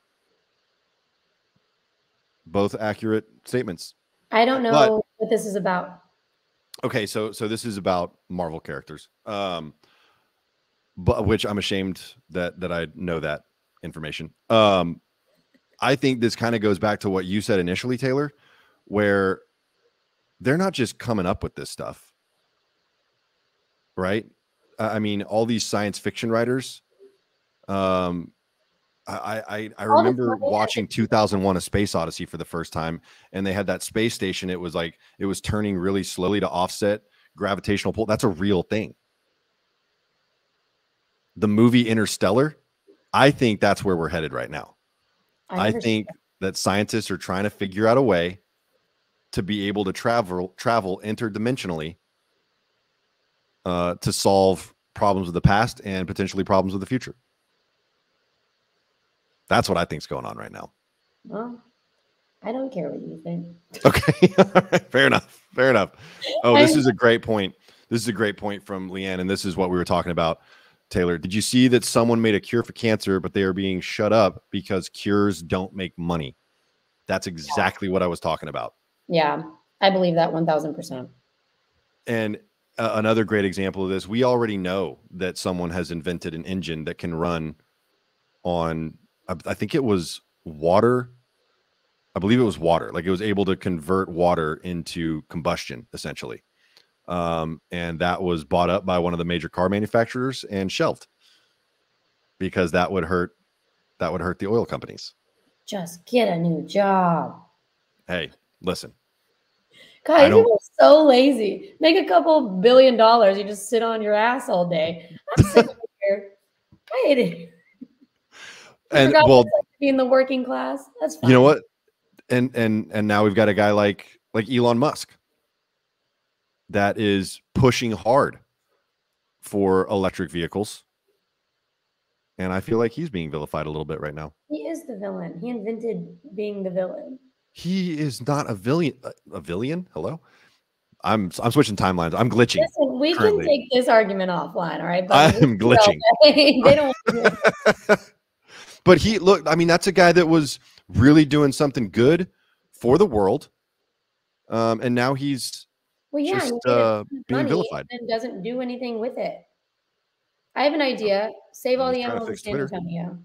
Both accurate statements. I don't know what this is about. Okay, so this is about Marvel characters. But which I'm ashamed that I know that information. I think this kind of goes back to what you said initially, Taylor, where they're not just coming up with this stuff, right? I mean, all these science fiction writers. I remember watching 2001: A Space Odyssey for the first time, and they had that space station. It was like it was turning really slowly to offset gravitational pull. That's a real thing. The movie Interstellar, I think that's where we're headed right now. I think that scientists are trying to figure out a way to be able to travel interdimensionally to solve problems of the past and potentially problems of the future. That's what I think is going on right now. Well, I don't care what you think. Okay, all right. Fair enough. Fair enough. Oh, this is a great point. This is a great point from Leanne, and this is what we were talking about. Taylor, did you see that someone made a cure for cancer, but they are being shut up because cures don't make money? That's exactly what I was talking about. Yeah, I believe that 1000%. And another great example of this, we already know that someone has invented an engine that can run on, I think it was water. I believe it was water. Like, it was able to convert water into combustion, essentially. And that was bought up by one of the major car manufacturers and shelved, because that would hurt the oil companies. Just get a new job. Hey, listen, guys, you are so lazy. Make a couple $1 billion. You just sit on your ass all day. I'm sitting here. I hate it. And well, being the working class, that's fine. You know what? And now we've got a guy like Elon Musk that is pushing hard for electric vehicles. And I feel like he's being vilified a little bit right now. He is the villain. He invented being the villain. He is not a villain. A villain? Hello? I'm switching timelines. I'm glitching. Listen, we currently can take this argument offline, all right? But I'm glitching. They don't want to. But he, look, I mean, that's a guy that was really doing something good for the world. And now he's, well, yeah, just, being vilified and doesn't do anything with it. I have an idea. Save all the animals in San Antonio.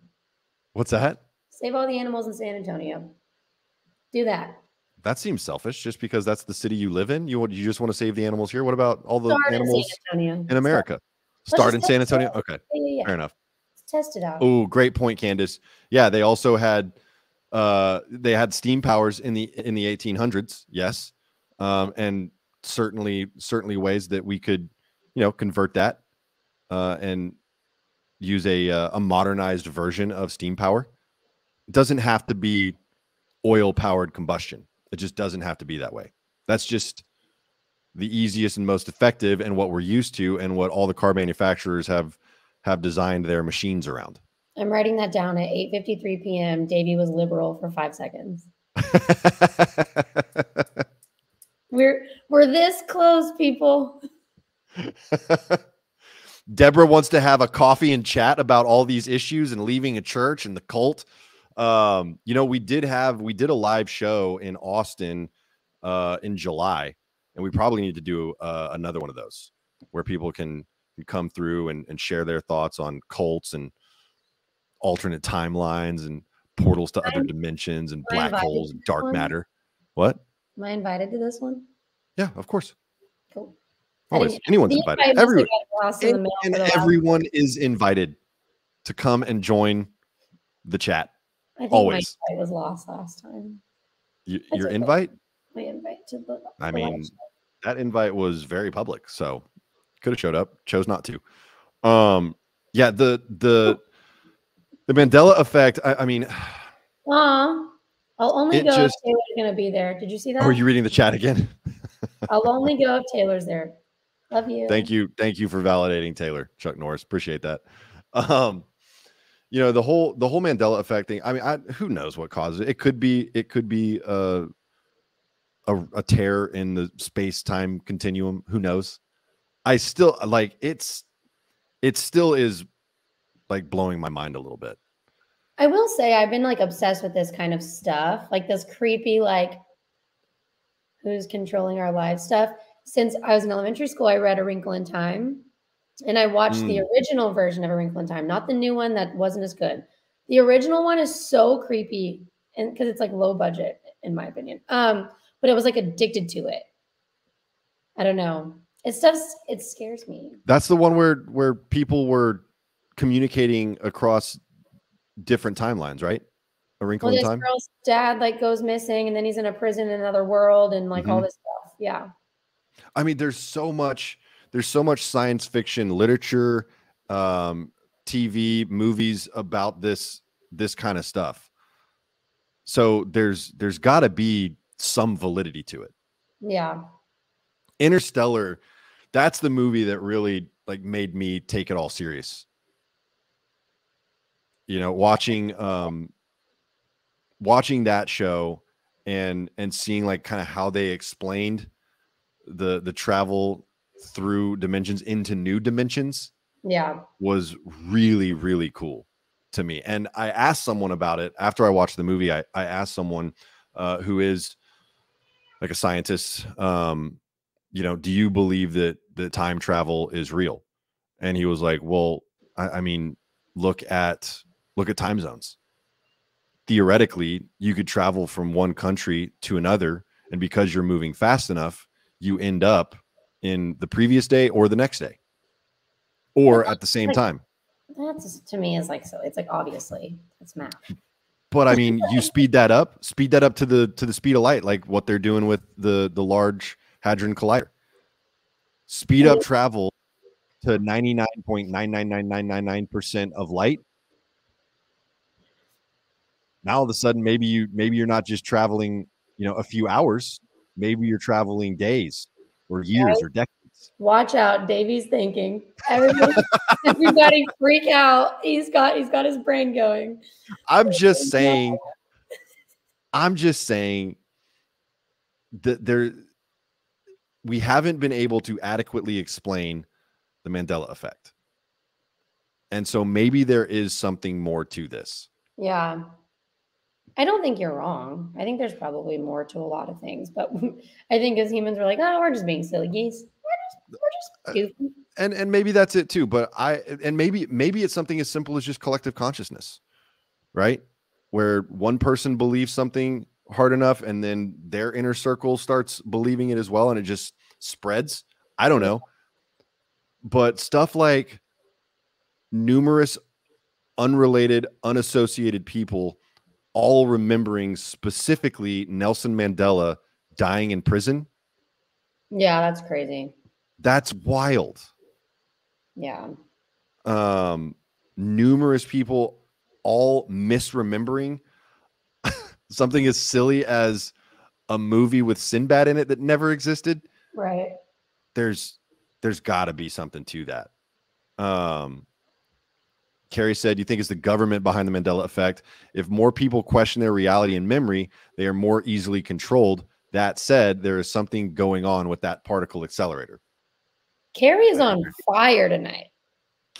What's that? Save all the animals in San Antonio. Do that. That seems selfish, just because that's the city you live in. You just want to save the animals here. What about all the animals in America? Start in San Antonio. Okay, yeah. Fair enough. Let's test it out. Oh, great point, Candace. Yeah, they also had steam powers in the 1800s. Yes, and certainly ways that we could, you know, convert that and use a modernized version of steam power. It doesn't have to be oil powered combustion. It just doesn't have to be that way. That's just the easiest and most effective, and what we're used to, and what all the car manufacturers have designed their machines around. I'm writing that down at 8:53 p.m. Davey was liberal for 5 seconds. We're this close, people. Deborah wants to have a coffee and chat about all these issues and leaving a church and the cult. You know, we did a live show in Austin in July, and we probably need to do another one of those where people can come through and share their thoughts on cults and alternate timelines and portals to other dimensions and black holes and dark matter. What? Am I invited to this one? Yeah, of course. Cool. Always. Anyone's invited. Everyone. And everyone is invited to come and join the chat. I think always. My invite was lost last time. Your invite? My invite to the. I mean, that invite was very public, so could have showed up. Chose not to. Yeah. The Mandela effect. I mean. I'll only go if Taylor's going to be there. Did you see that? Or are you reading the chat again? I'll only go if Taylor's there. Love you. Thank you. Thank you for validating Taylor, Chuck Norris. Appreciate that. You know, the whole Mandela effect thing. I mean, who knows what causes it? It could be a tear in the space-time continuum. Who knows? I still like it still is like blowing my mind a little bit. I will say I've been like obsessed with this kind of stuff, like this creepy, like who's controlling our lives stuff. Since I was in elementary school, I read A Wrinkle in Time, and I watched the original version of A Wrinkle in Time, not the new one that wasn't as good. The original one is so creepy, and because it's like low budget, in my opinion. But it was like addicted to it. I don't know. It scares me. That's the one where people were communicating across different timelines, right? A Wrinkle in Time. This girl's dad like goes missing, and then he's in a prison in another world, and like all this stuff. Yeah. I mean, there's so much science fiction literature, TV, movies about this kind of stuff. So there's got to be some validity to it. Yeah. Interstellar, that's the movie that really like made me take it all serious. You know, watching that show and seeing like kind of how they explained the travel through dimensions into new dimensions, yeah, was really, really cool to me. And I asked someone about it after I watched the movie. I asked someone who is like a scientist, you know, do you believe that the time travel is real? And he was like, well, I mean, look at time zones. Theoretically, you could travel from one country to another, and because you're moving fast enough, you end up in the previous day or the next day or at the same time. That's, to me, is like, so it's like, obviously it's math. But I mean, you speed that up to the speed of light, like what they're doing with the Large Hadron Collider. Speed up travel to 99.99999% of light. Now all of a sudden, maybe you're not just traveling, you know, a few hours. Maybe you're traveling days or years or decades. Watch out. Davey's thinking. Everybody freak out. He's got his brain going. I'm just saying that we haven't been able to adequately explain the Mandela effect. And so maybe there is something more to this. Yeah. I don't think you're wrong. I think there's probably more to a lot of things, but I think as humans, we're like, oh, we're just being silly geese. We're just goofy. And maybe that's it too. But maybe it's something as simple as just collective consciousness, right? Where one person believes something hard enough, and then their inner circle starts believing it as well, and it just spreads. I don't know. But stuff like numerous unrelated, unassociated people all remembering specifically Nelson Mandela dying in prison. Yeah, that's crazy. That's wild. Yeah. Numerous people all misremembering something as silly as a movie with Sinbad in it that never existed. Right. There's got to be something to that. Carrie said, you think it's the government behind the Mandela effect? If more people question their reality and memory, they are more easily controlled. That said, there is something going on with that particle accelerator. Carrie is on fire tonight.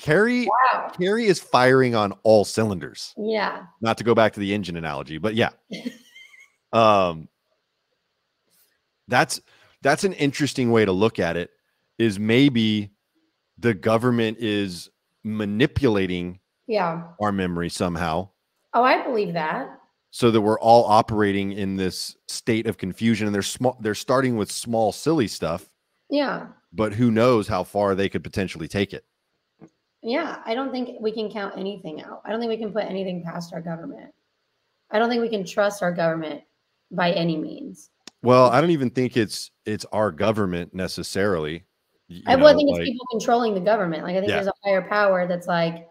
Carrie, wow. Carrie is firing on all cylinders. Yeah. Not to go back to the engine analogy, but yeah. That's an interesting way to look at it, is maybe the government is manipulating our memory somehow. Oh, I believe that. So that we're all operating in this state of confusion, and they're starting with small, silly stuff. Yeah. But who knows how far they could potentially take it. Yeah. I don't think we can count anything out. I don't think we can put anything past our government. I don't think we can trust our government by any means. Well, I don't even think it's our government necessarily. I think it's people controlling the government. Like, I think there's a higher power that's like,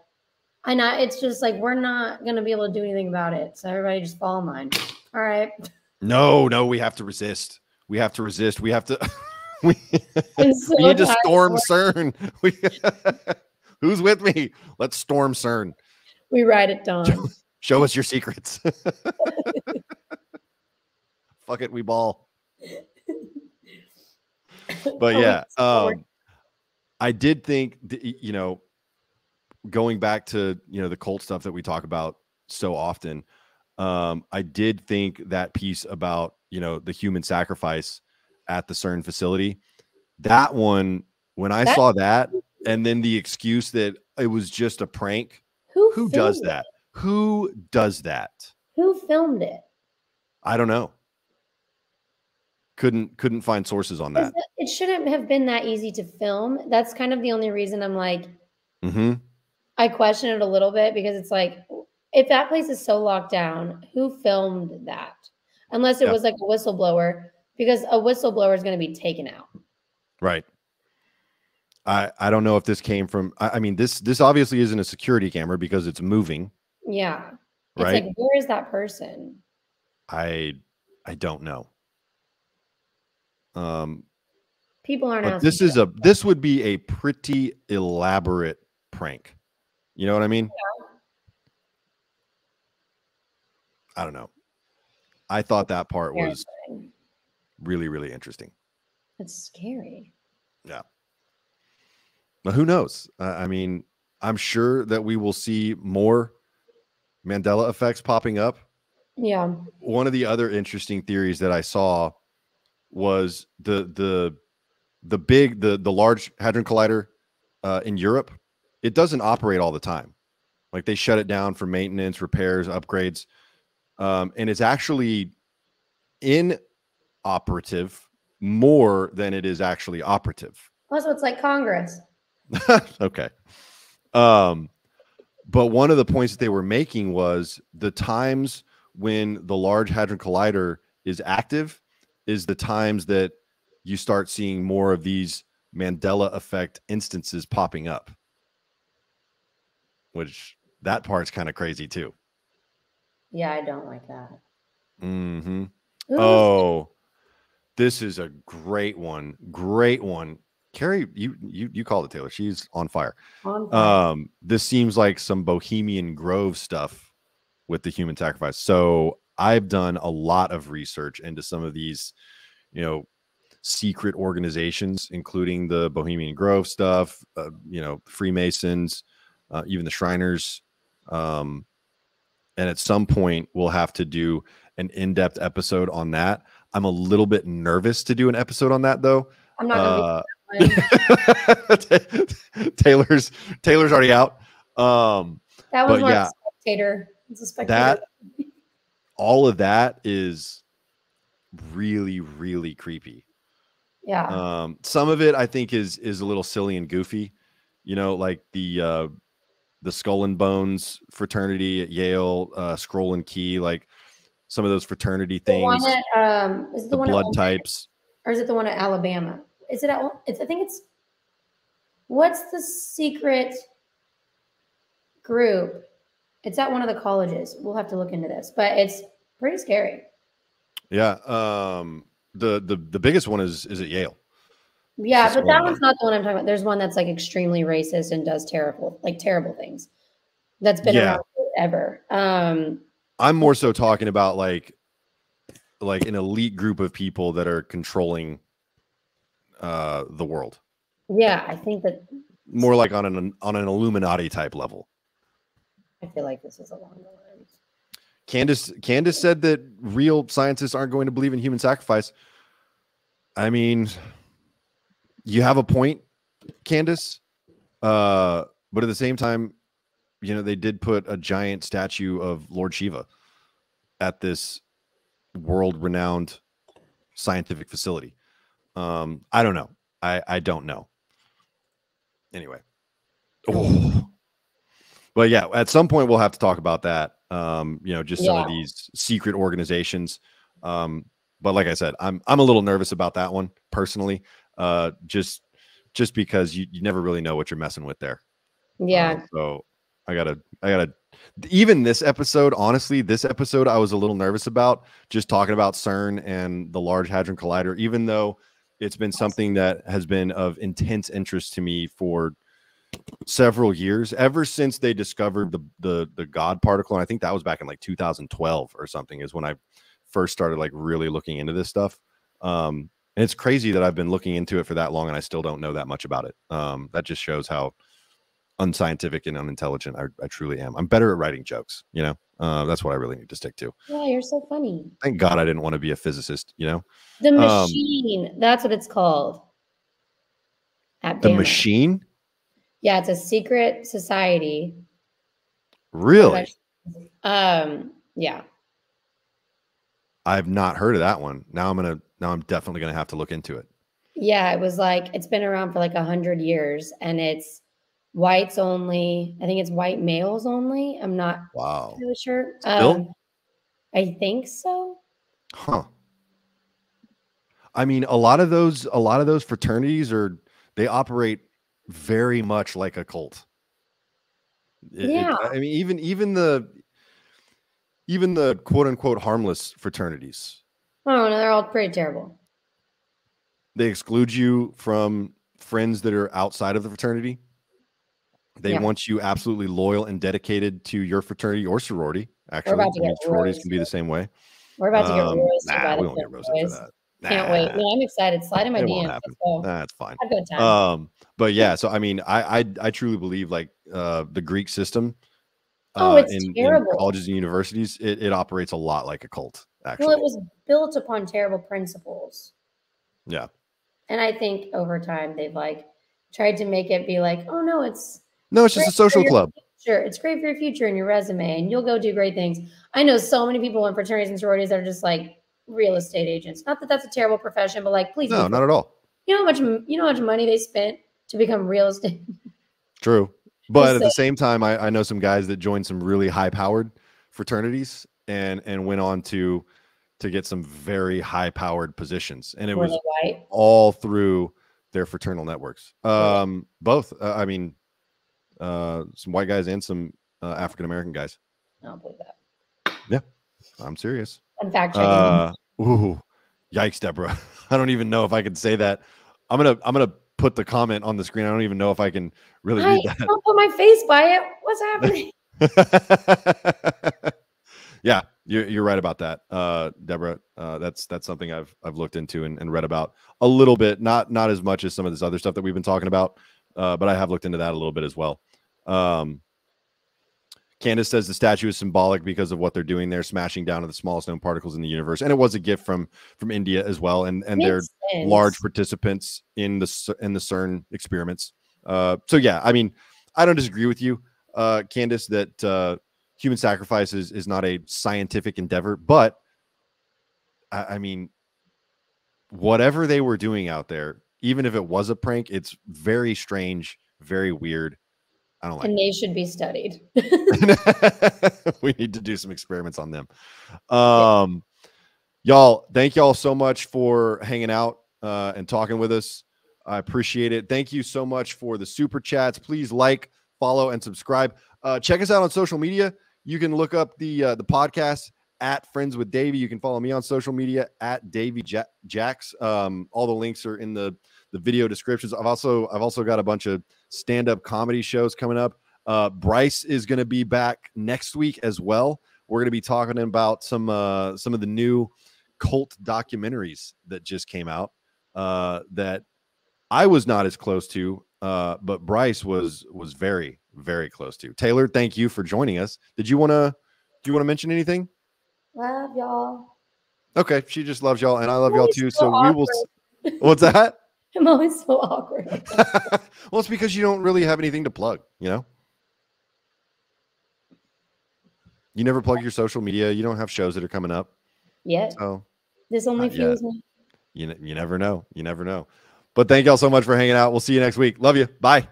it's just like, we're not going to be able to do anything about it. So everybody just fall in line. All right. No, we have to resist. We have to resist. We have to, we need to storm CERN. Who's with me? Let's storm CERN. We ride at dawn. Show us your secrets. Fuck it, we ball. But yeah, I did think, you know, going back to, you know, the cult stuff that we talk about so often, I did think that piece about, you know, the human sacrifice at the CERN facility, that one, when I saw that, and then the excuse that it was just a prank. Who does that? Who does that? Who filmed it? I don't know. Couldn't find sources on that. It shouldn't have been that easy to film. That's kind of the only reason I'm like, I question it a little bit, because it's like, if that place is so locked down, who filmed that? Unless it was like a whistleblower, because a whistleblower is going to be taken out. Right. I don't know if this came from, I mean, this obviously isn't a security camera because it's moving. Yeah. Right. It's like, where is that person? I don't know. People aren't asking. This would be a pretty elaborate prank. You know what I mean? Yeah. I don't know. I thought that part was really, really interesting. That's scary. Yeah. But who knows? I mean, I'm sure that we will see more Mandela effects popping up. Yeah. One of the other interesting theories that I saw was the Large Hadron Collider in Europe. It doesn't operate all the time. Like, they shut it down for maintenance, repairs, upgrades. And it's actually inoperative more than it is actually operative. Also, it's like Congress. Okay. But one of the points that they were making was the times when the Large Hadron Collider is active is the times that you start seeing more of these Mandela effect instances popping up, which that part's kind of crazy too. Yeah, I don't like that. Mm-hmm. Ooh. Oh, this is a great one. Great one. Carrie, you called it, Taylor. She's on fire. On fire. This seems like some Bohemian Grove stuff with the human sacrifice. So I've done a lot of research into some of these, you know, secret organizations, including the Bohemian Grove stuff, you know, Freemasons, even the Shriners. And at some point we'll have to do an in-depth episode on that. I'm a little bit nervous to do an episode on that, though. I'm not going to be Taylor's already out. That was a spectator. It's a spectator. That, all of that is really, really creepy. Yeah. Some of it I think is a little silly and goofy, you know, like the Skull and Bones fraternity at Yale, Scroll and Key, like some of those fraternity things. The one at, is it the one blood at types, or is it the one at Alabama? Is it? I think it's. What's the secret group? It's at one of the colleges. We'll have to look into this, but it's pretty scary. Yeah. The biggest one is at Yale. Yeah, but that one's not the one I'm talking about. There's one that's like extremely racist and does terrible things. That's been around forever. I'm more so talking about like an elite group of people that are controlling the world. Yeah, I think that more like on an Illuminati type level. I feel like this is along the lines. Candace said that real scientists aren't going to believe in human sacrifice. I mean, you have a point, Candace. But at the same time, you know, they did put a giant statue of Lord Shiva at this world-renowned scientific facility. I don't know. I don't know. Anyway. Oh. But yeah, at some point we'll have to talk about that. You know, just some of these secret organizations. But like I said, I'm a little nervous about that one personally. Just because you never really know what you're messing with there. Yeah. So I gotta even this episode, honestly, this episode I was a little nervous about, just talking about CERN and the Large Hadron Collider, even though it's been something that has been of intense interest to me for several years, ever since they discovered the God particle. And I think that was back in like 2012 or something is when I first started like really looking into this stuff. And it's crazy that I've been looking into it for that long and I still don't know that much about it. That just shows how unscientific and unintelligent I truly am. I'm better at writing jokes, you know. That's what I really need to stick to. Yeah, you're so funny. Thank God I didn't want to be a physicist, you know. The machine, that's what it's called. The machine? Yeah, it's a secret society. Really? Yeah. I've not heard of that one. Now I'm definitely gonna have to look into it. Yeah, it was like, it's been around for like 100 years, and it's whites only. I think it's white males only. I'm not really sure. I think so. Huh. I mean, a lot of those fraternities they operate very much like a cult. I mean, even the quote unquote harmless fraternities. Oh no, they're all pretty terrible. They exclude you from friends that are outside of the fraternity. They want you absolutely loyal and dedicated to your fraternity or sorority. Actually, sororities can be the same way. We're about to get roasted. We won't get roasted for that. Can't wait. No, I'm excited. Slide in my DMs. That's fine. I've got time. But yeah, so I mean, I truly believe like the Greek system. It's terrible. In colleges and universities, it operates a lot like a cult. Actually, well, it was built upon terrible principles. Yeah. And I think over time they've like tried to make it be like, oh no, it's just a social club. Sure, it's great for your future and your resume, and you'll go do great things. I know so many people in fraternities and sororities that are just like real estate agents. Not that that's a terrible profession, but like, please. No, not at all. You know how much money they spent to become real estate. True, but at the same time, I know some guys that joined some really high-powered fraternities and went on to get some very high-powered positions, and it was all through their fraternal networks. Both. I mean. Some white guys and some African-American guys. I don't believe that. Yeah, I'm serious. In fact, ooh, yikes, Deborah. I don't even know if I can say that. I'm gonna put the comment on the screen. I don't even know if I can really read that. Don't put my face by it. What's happening? Yeah, you're right about that, Deborah. That's something I've looked into and read about a little bit. Not as much as some of this other stuff that we've been talking about, but I have looked into that a little bit as well. Candace says the statue is symbolic because of what they're doing. They're smashing down to the smallest known particles in the universe. And it was a gift from India as well. And they're large participants in the CERN experiments. So yeah, I mean, I don't disagree with you, Candace, that human sacrifice is not a scientific endeavor, but I mean, whatever they were doing out there, even if it was a prank, it's very strange, very weird. I don't like it. And they should be studied. We need to do some experiments on them. Y'all, thank y'all so much for hanging out and talking with us. I appreciate it. Thank you so much for the super chats. Please like, follow, and subscribe. Check us out on social media. You can look up the podcast at Friends with Davey. You can follow me on social media at Davey Jax. All the links are in the video descriptions. I've also got a bunch of stand-up comedy shows coming up. Bryce is going to be back next week as well. We're going to be talking about some of the new cult documentaries that just came out that I was not as close to But Bryce was very, very close to. Taylor, thank you for joining us. Did you want to mention anything? Love y'all. Okay, she just loves y'all, and I love y'all too. So we will. What's that? I'm always so awkward. Well, it's because you don't really have anything to plug. You know, you never plug your social media. You don't have shows that are coming up. Yeah. So there's only few. You never know. You never know. But thank y'all so much for hanging out. We'll see you next week. Love you. Bye.